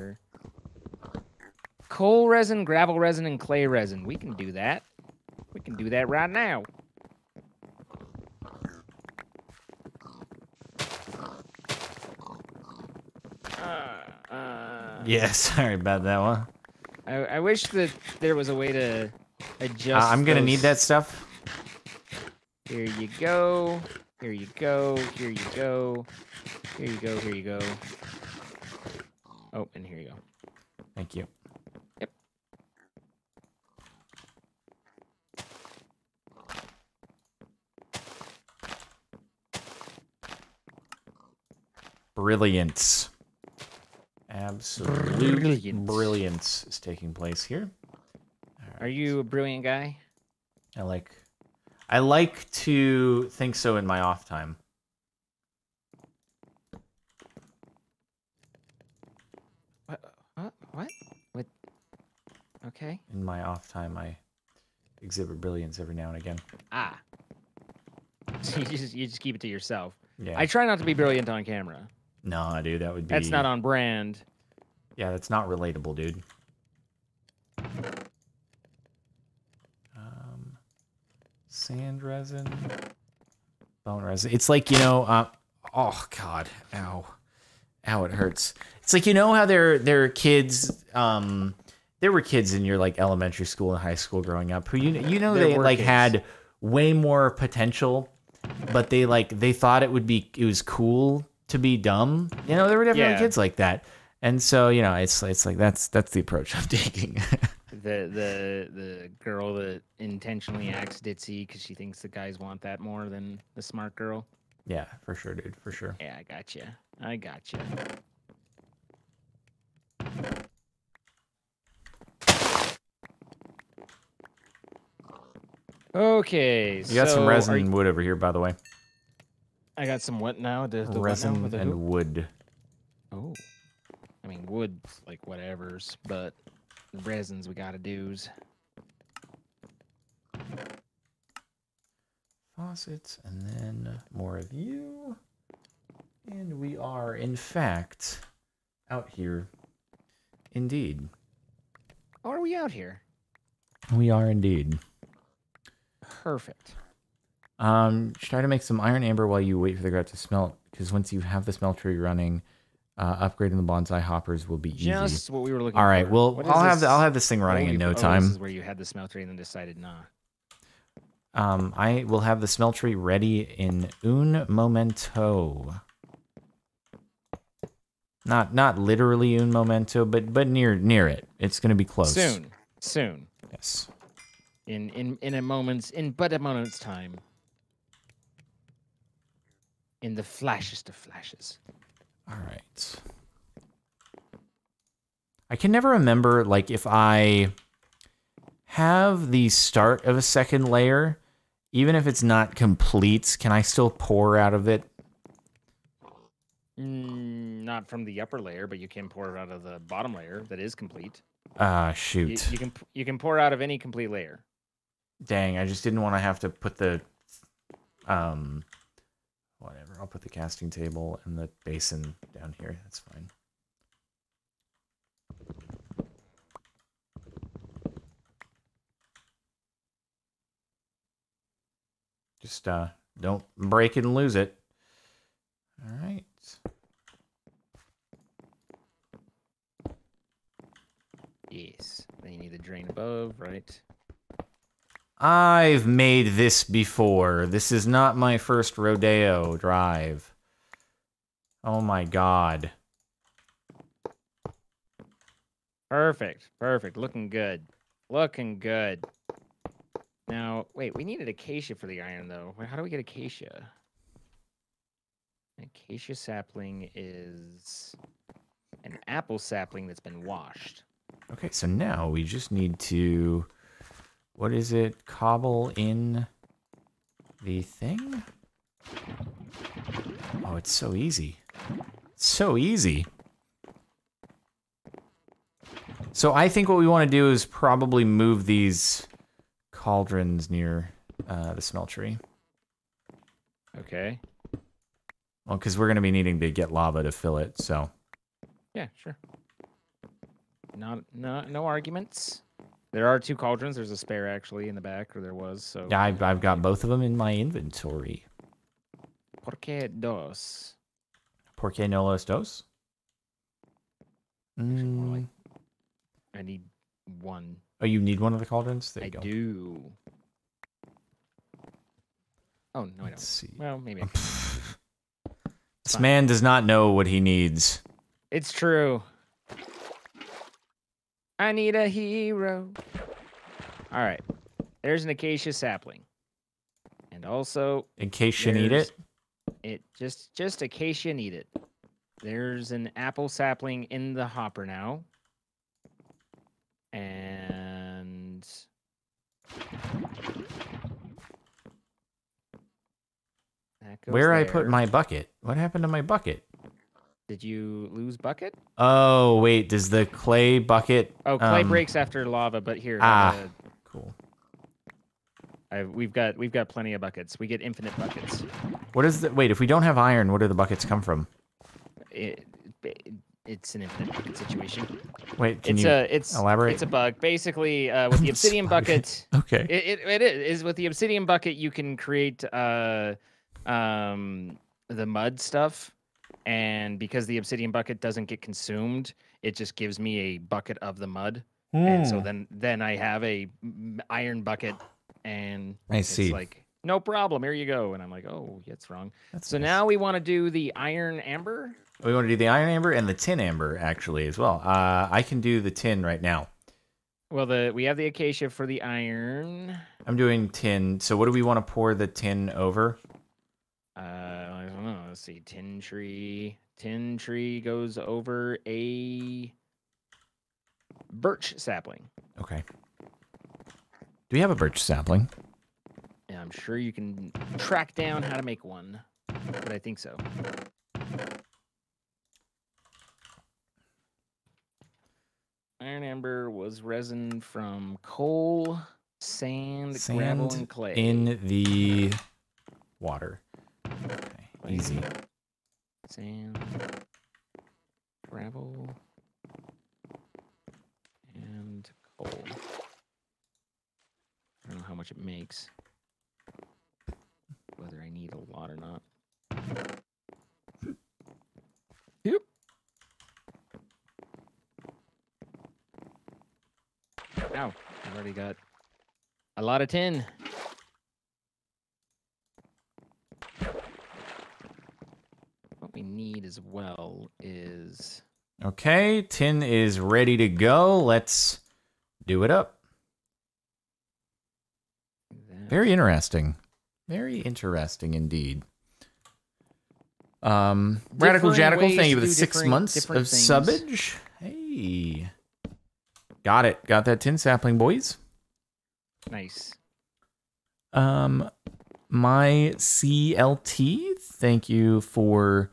Coal resin, gravel resin, and clay resin. We can do that. We can do that right now. Uh, yeah, sorry about that one. I, I wish that there was a way to adjust. Uh, I'm gonna those. need that stuff. Here you go. Here you go. Here you go. Here you go. Here you go. Oh, and here you go. Thank you. Yep. Brilliance. Absolute brilliance. brilliance is taking place here. Right. Are you a brilliant guy? I like I like to think so in my off time. What? What? What? What? Okay. In my off time, I exhibit brilliance every now and again. Ah. So you just you just keep it to yourself. Yeah. I try not to be brilliant on camera. No, dude, that would be... That's not on brand. Yeah, that's not relatable, dude. Um, sand resin. Bone resin. It's like, you know... Uh, oh, God. Ow. Ow, it hurts. It's like, you know how there, there are kids... Um, there were kids in your, like, elementary school and high school growing up who, you, you know, there they, like, kids. had way more potential, but they, like, they thought it would be... It was cool... to be dumb. You know, there were definitely yeah. kids like that. And so, you know, it's it's like that's that's the approach I'm taking. the the the girl that intentionally acts ditzy because she thinks the guys want that more than the smart girl. Yeah, for sure, dude, for sure. Yeah, I gotcha. I gotcha. Okay, You so got some resin and wood over here, by the way. I got some what now? The, the Resin what now? and wood. Oh. I mean, wood's like whatever's, but the resins we gotta do's. Faucets, and then more of you. And we are, in fact, out here. Indeed. Oh, are we out here? We are indeed. Perfect. Um, try to make some iron amber while you wait for the grout to smelt, because once you have the smeltery running, uh, upgrading the bonsai hoppers will be easy. Just what we were looking for. All right, for. well, I'll this? have the, I'll have this thing running oh, in no oh, time. This is where you had the smeltery and then decided nah. Um, I will have the smeltery ready in un momento. Not not literally un momento, but but near near it. It's gonna be close. Soon, soon. Yes. In in in a moment's in but a moment's time. In the flashest of flashes. All right. I can never remember, like, if I have the start of a second layer, even if it's not complete, can I still pour out of it? Mm, not from the upper layer, but you can pour out of the bottom layer that is complete. Ah, uh, shoot. You, you can you can pour out of any complete layer. Dang, I just didn't want to have to put the... um. Whatever, I'll put the casting table and the basin down here. That's fine. Just uh, don't break it and lose it. All right. Yes. Then you need the drain above, right? I've made this before. This is not my first rodeo drive. Oh my god. Perfect. Perfect. Looking good. Looking good. Now, wait, we needed acacia for the iron, though. How do we get acacia? Acacia sapling is an apple sapling that's been washed. Okay, so now we just need to... What is it? Cobble in the thing? Oh, it's so easy. It's so easy. So I think what we want to do is probably move these cauldrons near uh, the smeltery. Okay. Well, because we're going to be needing to get lava to fill it, so. Yeah, sure. Not, no, no arguments. There are two cauldrons. There's a spare, actually, in the back, or there was. So yeah, I've, I've got both of them in my inventory. ¿Por qué dos? ¿Por qué no los dos? Mm. I need one. Oh, you need one of the cauldrons? There you I go. do. Oh, no, Let's I don't. See. Well, maybe. I this fine. man does not know what he needs. It's true. I need a hero. All right. There's an acacia sapling. And also... Acacia need it? It just, just acacia need it. There's an apple sapling in the hopper now. And... That goes Where there. I put my bucket? What happened to my bucket? Did you lose bucket? Oh, wait. Does the clay bucket... Oh, clay um, breaks after lava, but here... Ah, uh, cool. I, we've got we've got plenty of buckets. We get infinite buckets. What is the... Wait, if we don't have iron, where do the buckets come from? It, it, it's an infinite bucket situation. Wait, can it's you a, it's, elaborate? It's a bug. Basically, uh, with the obsidian bucket... Okay. It, it, it is. With the obsidian bucket, you can create uh, um, the mud stuff. And because the obsidian bucket doesn't get consumed, it just gives me a bucket of the mud. Mm. And so then, then I have a iron bucket, and I it's see. like, no problem, here you go. And I'm like, oh, that's wrong. That's so nice. Now we want to do the iron amber. We want to do the iron amber and the tin amber, actually, as well. Uh, I can do the tin right now. Well, the we have the acacia for the iron. I'm doing tin. So what do we want to pour the tin over? Uh... Let's see, tin tree. Tin tree goes over a birch sapling. Okay. Do we have a birch sapling? Yeah, I'm sure you can track down how to make one, but I think so. Iron amber was resin from coal, sand, sand gravel, and clay. In the water. Easy. Sand, gravel, and coal. I don't know how much it makes, whether I need a lot or not. Yep. Ow, I've already got a lot of tin. Need as well is okay. Tin is ready to go. Let's do it up. That. Very interesting. Very interesting indeed. Um, different Radical Jadical, thank you for the six months different of things. subbage. Hey, got it. Got that tin sapling, boys. Nice. Um, my C L T, thank you for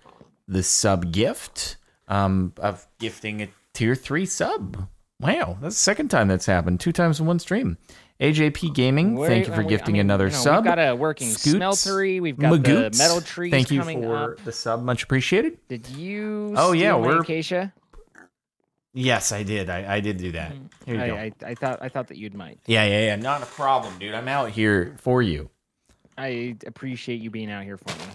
the sub gift um, of gifting a tier three sub. Wow, that's the second time that's happened. Two times in one stream. A J P Gaming, Wait, thank you for we, gifting I mean, another you know, sub. We've got a working Scoots, smeltery. We've got Magoots, the metal trees thank you coming for up. the sub. Much appreciated. Did you oh, steal yeah, we're... acacia? Yes, I did. I, I did do that. Here you I, go. I, I, thought, I thought that you'd might. Yeah, yeah, yeah. Not a problem, dude. I'm out here for you. I appreciate you being out here for me.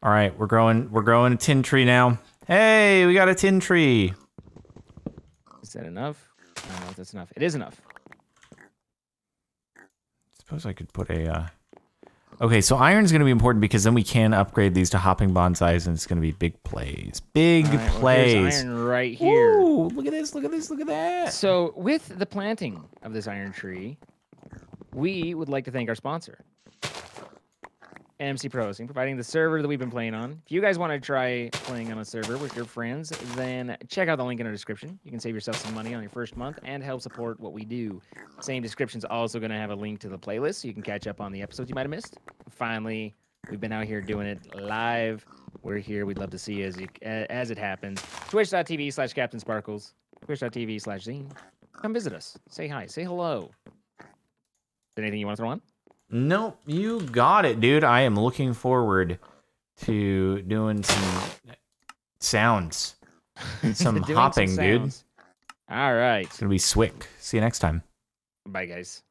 All right, we're growing. We're growing a tin tree now. Hey, we got a tin tree. Is that enough? I don't know if that's enough. It is enough. Suppose I could put a. Uh... Okay, so iron's going to be important because then we can upgrade these to hopping bonsais, and it's going to be big plays. Big right, plays. Well, iron right here. Ooh, look at this! Look at this! Look at that! So, with the planting of this iron tree, we would like to thank our sponsor. M C Pro Hosting, providing the server that we've been playing on. If you guys want to try playing on a server with your friends, then check out the link in our description. You can save yourself some money on your first month and help support what we do. Same description's also going to have a link to the playlist, so you can catch up on the episodes you might have missed. Finally, we've been out here doing it live. We're here. We'd love to see you as it, as it happens. Twitch.tv slash CaptainSparklez. Twitch.tv slash Zine. Come visit us. Say hi. Say hello. Is there anything you want to throw on? Nope, you got it, dude. I am looking forward to doing some sounds. Some hopping, some dude. All right. It's going to be swick. See you next time. Bye, guys.